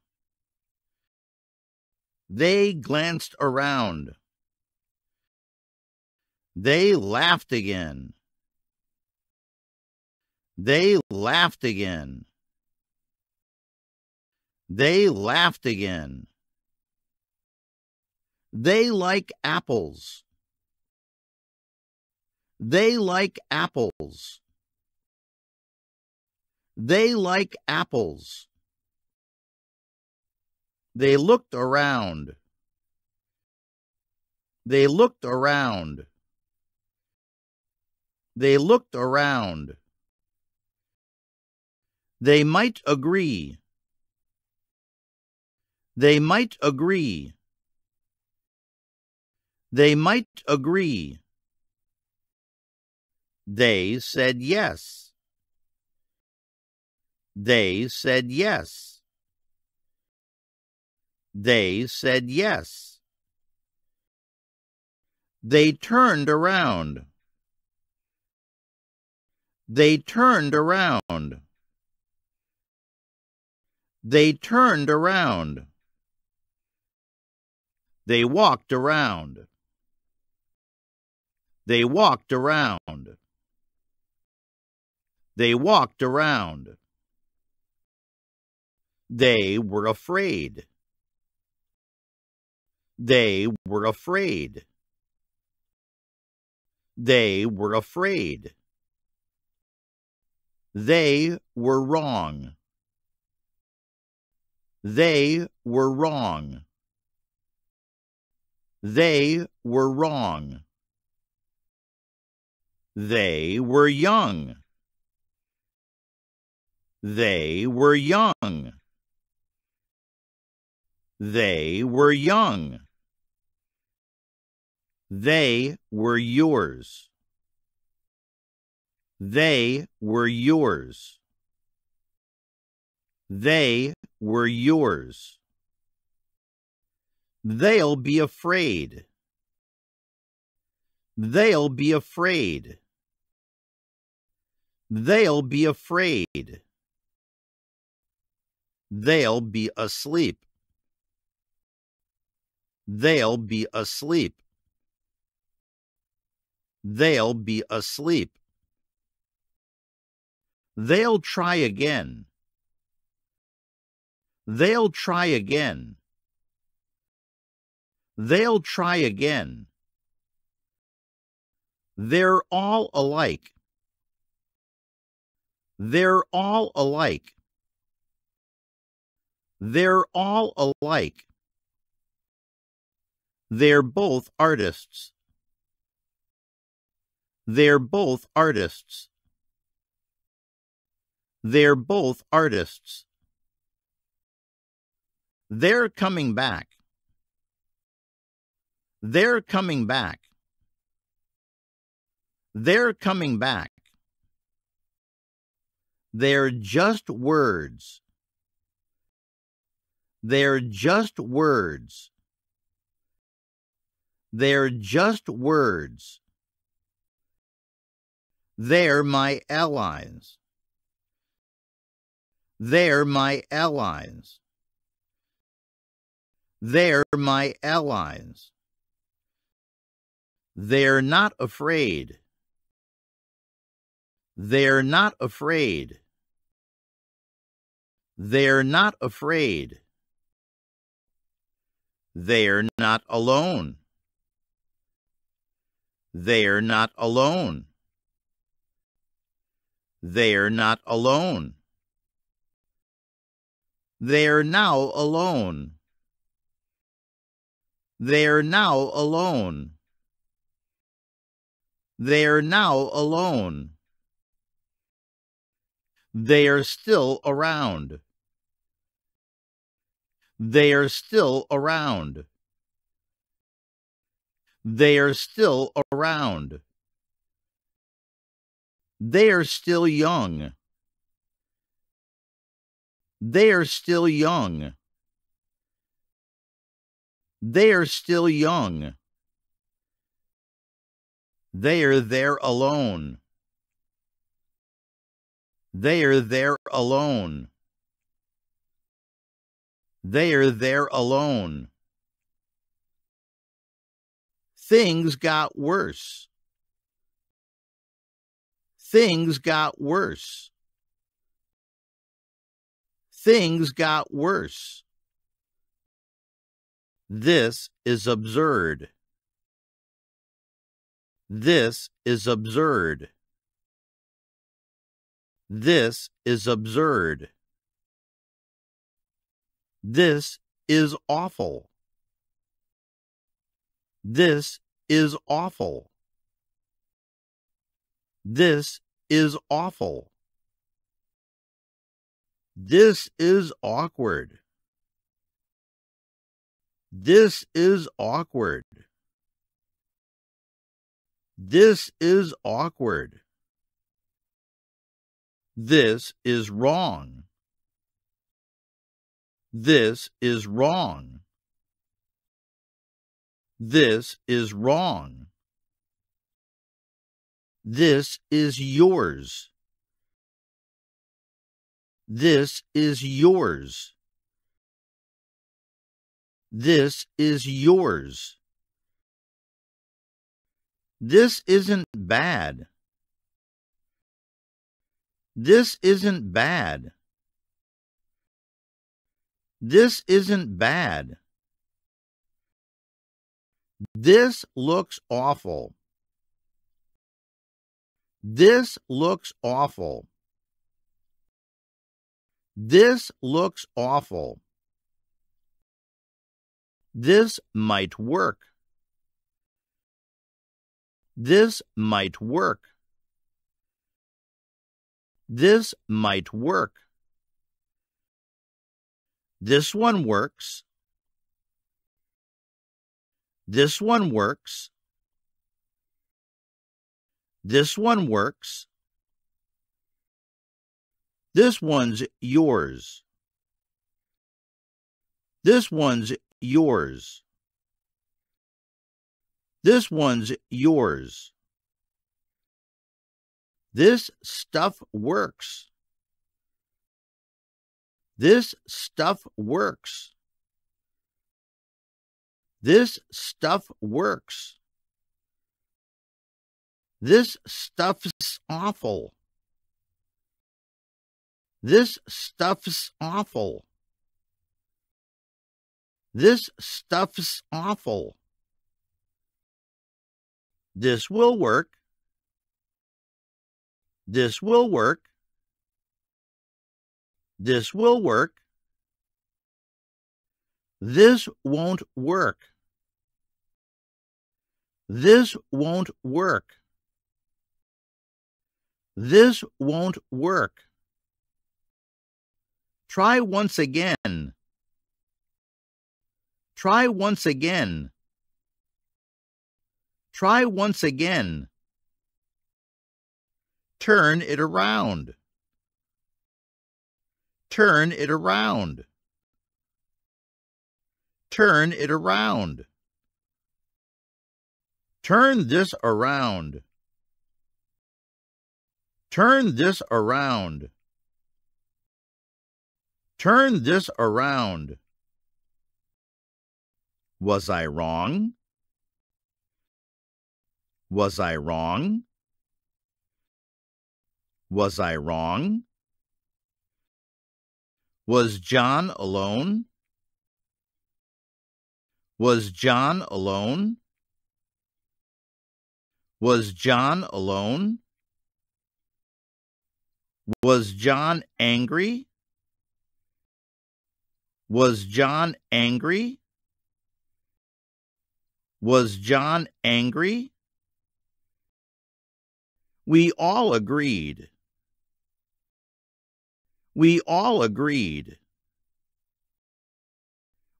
They glanced around. They laughed again. They laughed again. They laughed again. They like apples. They like apples. They like apples. They looked around. They looked around. They looked around. They might agree. They might agree. They might agree. They said yes. They said yes. They said yes. They turned around. They turned around. They turned around. They walked around. They walked around. They walked around. They were afraid. They were afraid. They were afraid. They were wrong. They were wrong. They were wrong. They were young. They were young. They were young. They were yours. They were yours. They were yours. They'll be afraid. They'll be afraid. They'll be afraid. They'll be asleep. They'll be asleep. They'll be asleep. They'll try again. They'll try again. They'll try again. They're all alike. They're all alike. They're all alike. They're both artists. They're both artists. They're both artists. They're coming back. They're coming back. They're coming back. They're just words. They're just words. They're just words. They're my allies. They're my allies. They're my allies. They're not afraid. They're not afraid. They're not afraid. They're not alone. They're not alone. They're not alone. They're now alone. They're now alone. They're now alone. They're still around. They're still around. They're still around. They're still young. They're still young. They're still young. They're there alone. They're there alone. They're there alone. Things got worse. Things got worse. Things got worse. This is absurd. This is absurd. This is absurd. This is awful. This is awful. This is awful. This is awkward. This is awkward. This is awkward. This is wrong. This is wrong. This is wrong. This is yours. This is yours. This is yours. This isn't bad. This isn't bad. This isn't bad. This looks awful. This looks awful. This looks awful. This might work. This might work. This might work. This one works. This one works. This one works. This one's yours. This one's yours. This one's yours. This stuff works. This stuff works. This stuff works. This stuff's awful. This stuff's awful. This stuff's awful. This will work. This will work. This will work. This won't work. This won't work. This won't work. Try once again. Try once again. Try once again. Turn it around. Turn it around. Turn it around. Turn this around. Turn this around. Turn this around. Was I wrong? Was I wrong? Was I wrong? Was John alone? Was John alone? Was John alone? Was John angry? Was John angry? Was John angry? We all agreed. We all agreed.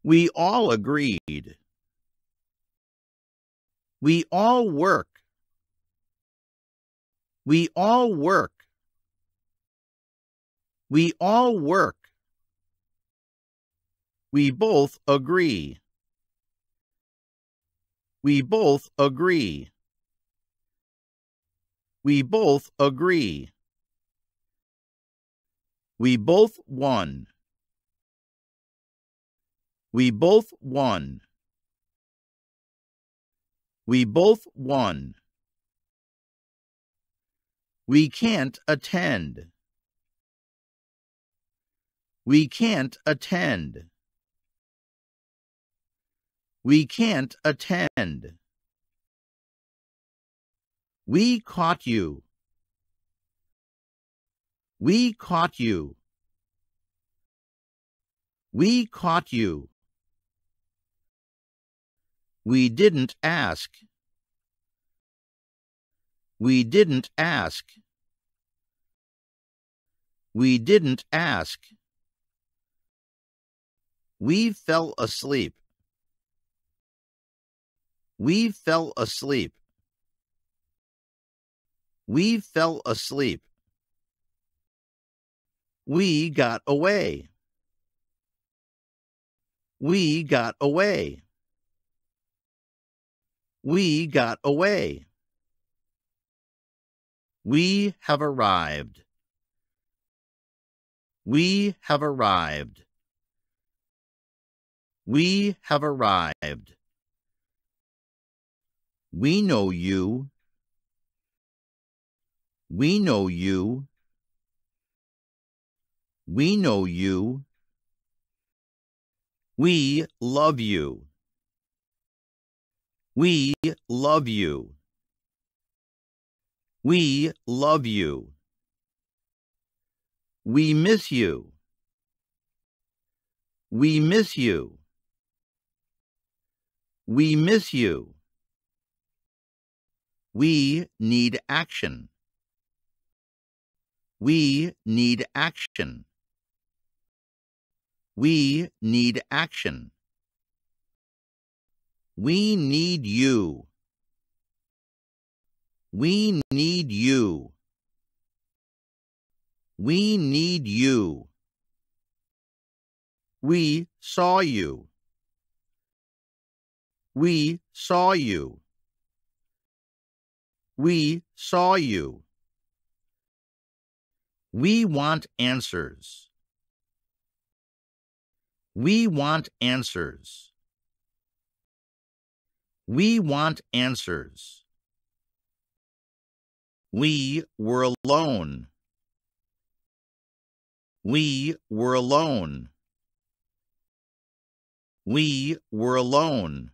We all agreed. We all work. We all work. We all work. We both agree. We both agree. We both agree. We both won. We both won. We both won. We can't attend. We can't attend. We can't attend. We caught you. We caught you. We caught you. We didn't ask. We didn't ask. We didn't ask. We fell asleep. We fell asleep. We fell asleep. We got away. We got away. We got away. We have arrived. We have arrived. We have arrived. We know you. We know you. We know you. We love you. We love you. We love you. We miss you. We miss you. We miss you. We need action. We need action. We need action. We need you. We need you. We need you. We saw you. We saw you. We saw you. We want answers. We want answers. We want answers. We were alone. We were alone. We were alone.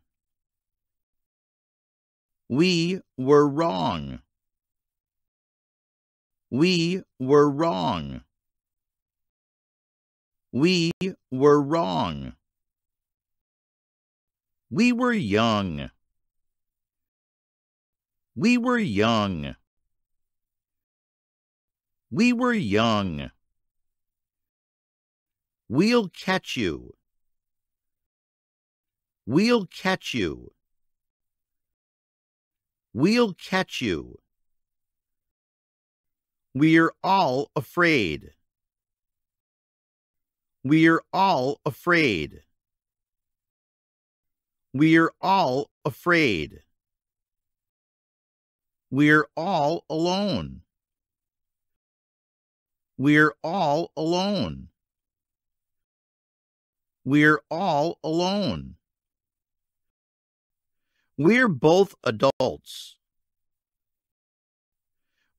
We were wrong. We were wrong. We were wrong. We were young. We were young. We were young. We'll catch you. We'll catch you. We'll catch you. We're all afraid. We're all afraid. We're all afraid. We're all alone. We're all alone. We're all alone. We're both adults.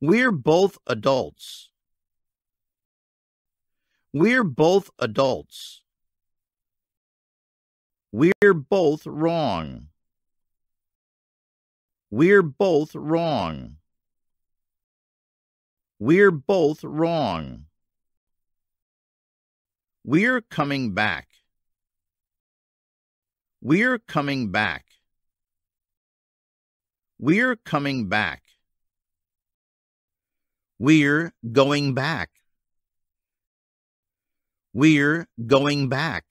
We're both adults. We're both adults. We're both wrong. We're both wrong. We're both wrong. We're coming back. We're coming back. We're coming back. We're going back. We're going back.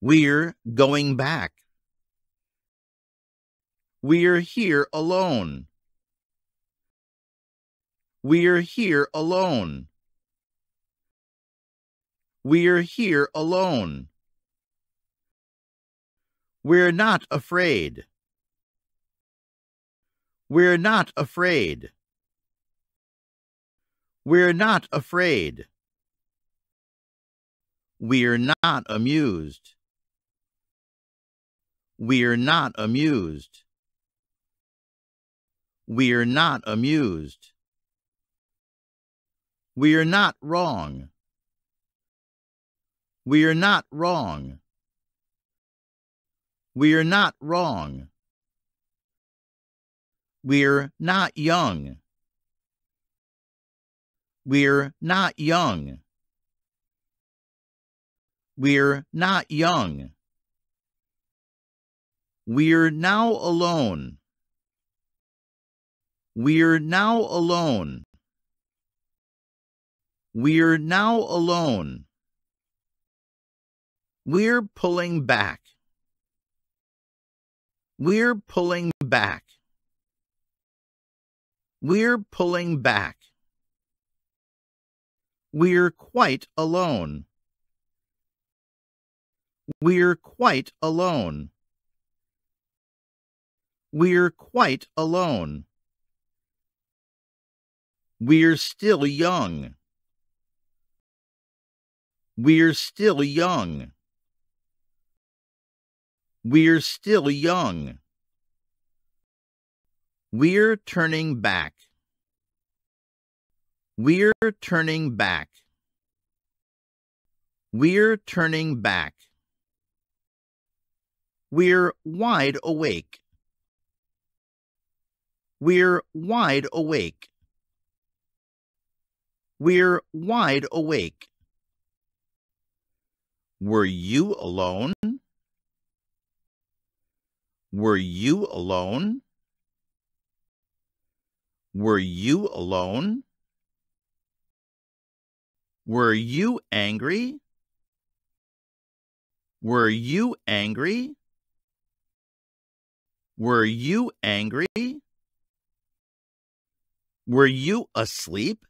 We're going back. We're here alone. We're here alone. We're here alone. We're not afraid. We're not afraid. We're not afraid. We're not amused. We're not amused. We're not amused. We're not wrong. We're not wrong. We're not wrong. We're not young. We're not young. We're not young. We're now alone. We're now alone. We're now alone. We're pulling back. We're pulling back. We're pulling back. We're quite alone. We're quite alone. We're quite alone. We're still young. We're still young. We're still young. We're turning back. We're turning back. We're turning back. We're wide awake. We're wide awake. We're wide awake. Were you alone? Were you alone? Were you alone? Were you angry? Were you angry? Were you angry? Were you asleep?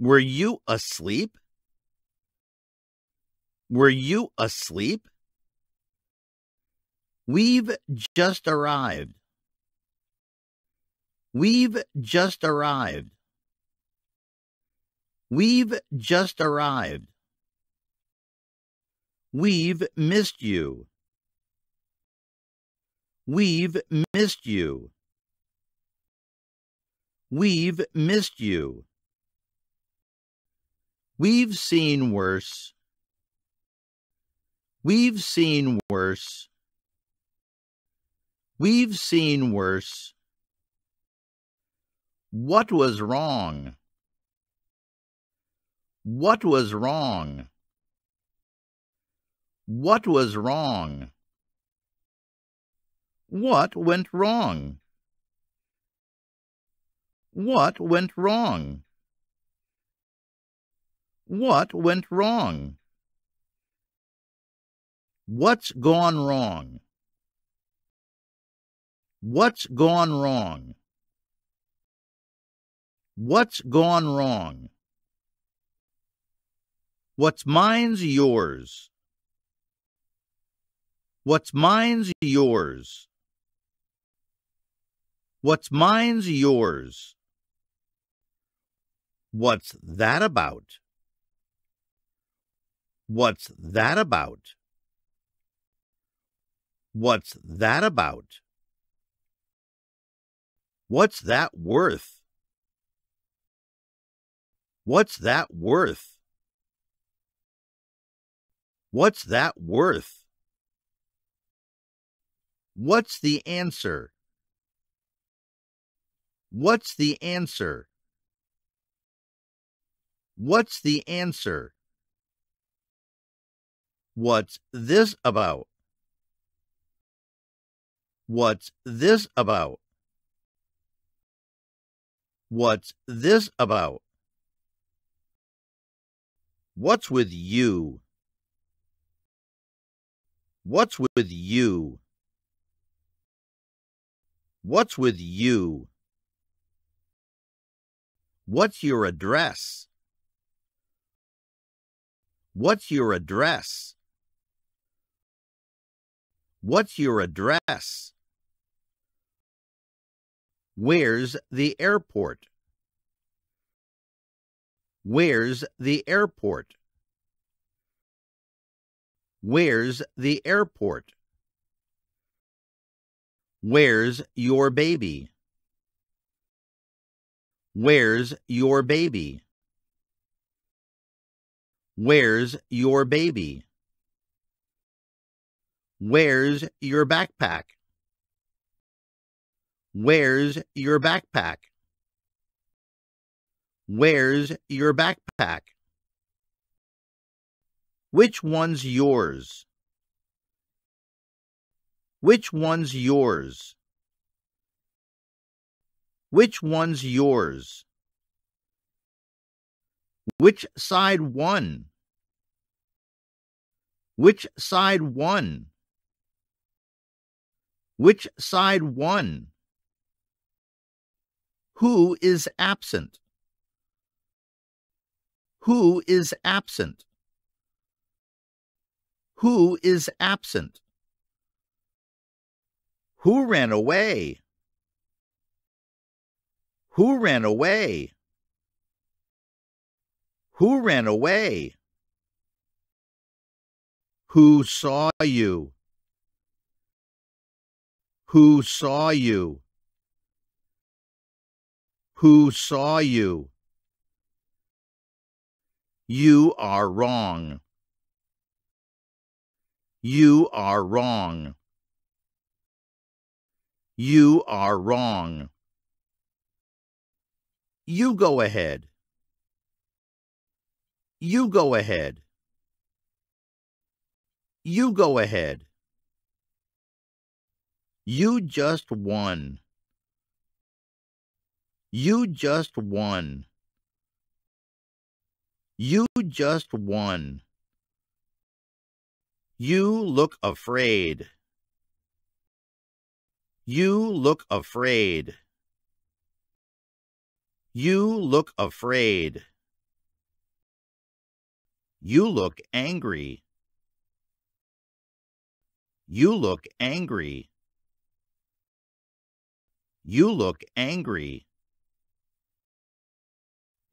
Were you asleep? Were you asleep? We've just arrived. We've just arrived. We've just arrived. We've missed you. We've missed you. We've missed you. We've seen worse. We've seen worse. We've seen worse. What was wrong? What was wrong? What was wrong? What went wrong? What went wrong? What went wrong? What's gone wrong? What's gone wrong? What's gone wrong? What's mine's yours? What's mine's yours? What's mine's yours? What's that about? What's that about? What's that about? What's that worth? What's that worth? What's that worth? What's the answer? What's the answer? What's the answer? What's this about? What's this about? What's this about? What's with you? What's with you? What's with you? What's your address? What's your address? What's your address? Where's the airport? Where's the airport? Where's the airport? Where's your baby? Where's your baby? Where's your baby? Where's your backpack? Where's your backpack? Where's your backpack? Which one's yours? Which one's yours? Which one's yours? Which side won? Which side won? Which side won? Who is absent? Who is absent? Who is absent? Who ran away? Who ran away? Who ran away? Who saw you? Who saw you? Who saw you? You are wrong. You are wrong. You are wrong. You go ahead. You go ahead. You go ahead. You just won. You just won. You just won. You look afraid. You look afraid. You look afraid. You look angry. You look angry. You look angry.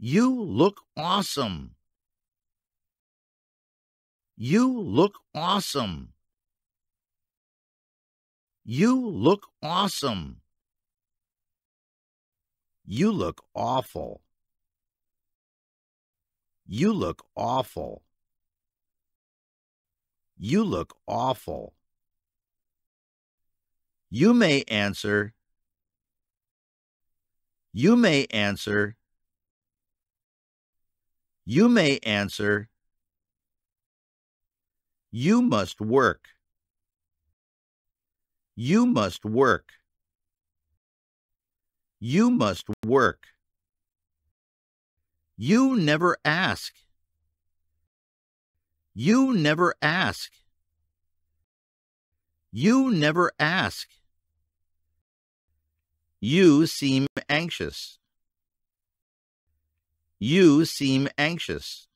You look awesome. You look awesome. You look awesome. You look awful. You look awful. You look awful. You may answer. You may answer. You may answer. You must work. You must work. You must work. You never ask. You never ask. You never ask. You seem anxious. You seem anxious.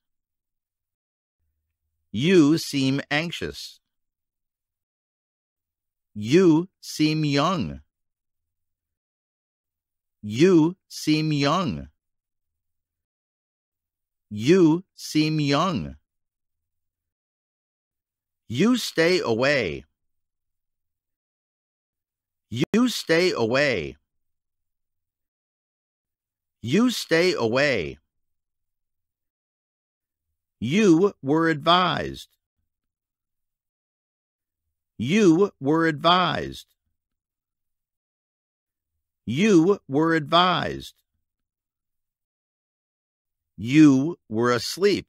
You seem anxious. You seem young. You seem young. You seem young. You stay away. You stay away. You stay away. You were advised. You were advised. You were advised. You were asleep.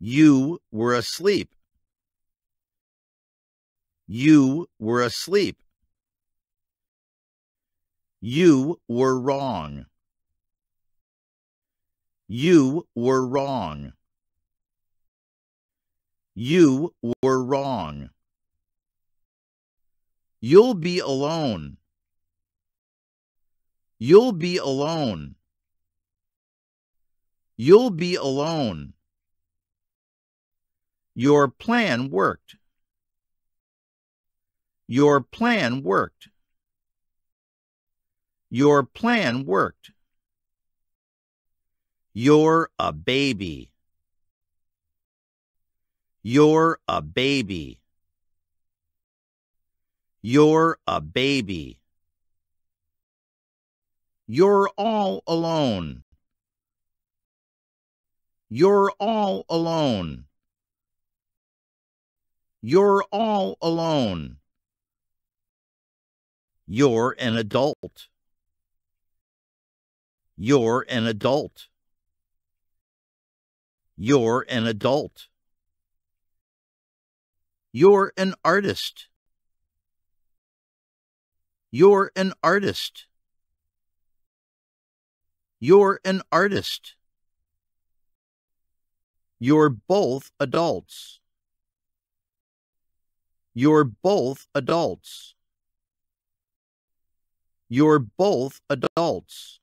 You were asleep. You were asleep. You were wrong. You were wrong. You were wrong. You'll be alone. You'll be alone. You'll be alone. Your plan worked. Your plan worked. Your plan worked. You're a baby. You're a baby. You're a baby. You're all alone. You're all alone. You're all alone. You're an adult. You're an adult. You're an adult. You're an artist. You're an artist. You're an artist. You're both adults. You're both adults. You're both adults.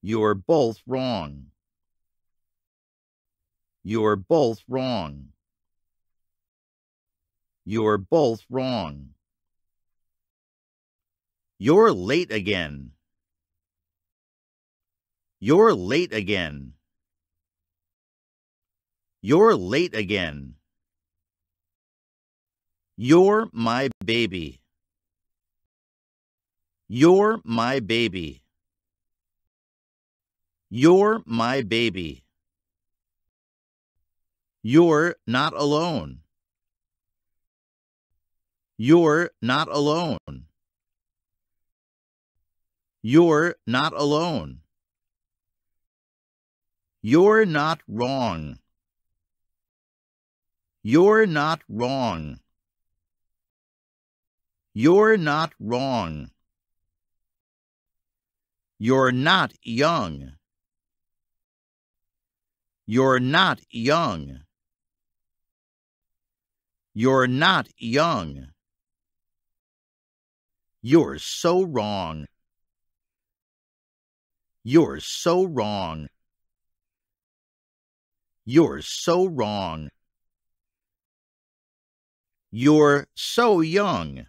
You're both wrong. You're both wrong. You're both wrong. You're late again. You're late again. You're late again. You're my baby. You're my baby. You're my baby. You're not alone. You're not alone. You're not alone. You're not wrong. You're not wrong. You're not wrong. You're not young. You're not young. You're not young. You're so wrong. You're so wrong. You're so wrong. You're so young.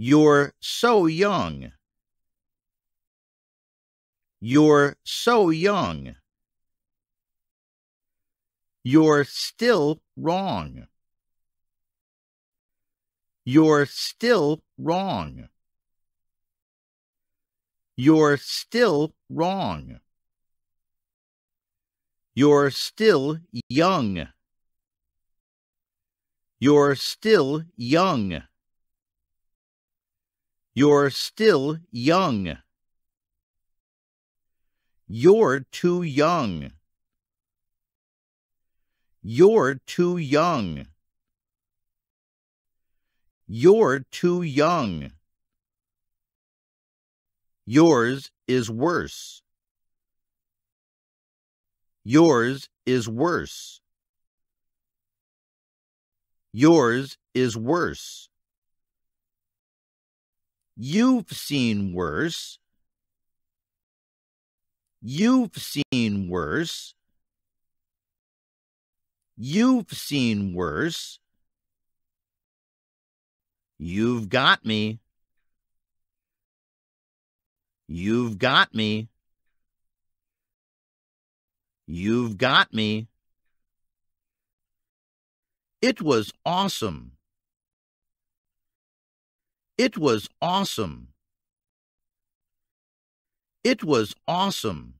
You're so young. You're so young. You're still wrong. You're still wrong. You're still wrong. You're still young. You're still young. You're still young. You're too young. You're too young. You're too young. Yours is worse. Yours is worse. Yours is worse. You've seen worse. You've seen worse. You've seen worse. You've got me. You've got me. You've got me. It was awesome. It was awesome. It was awesome.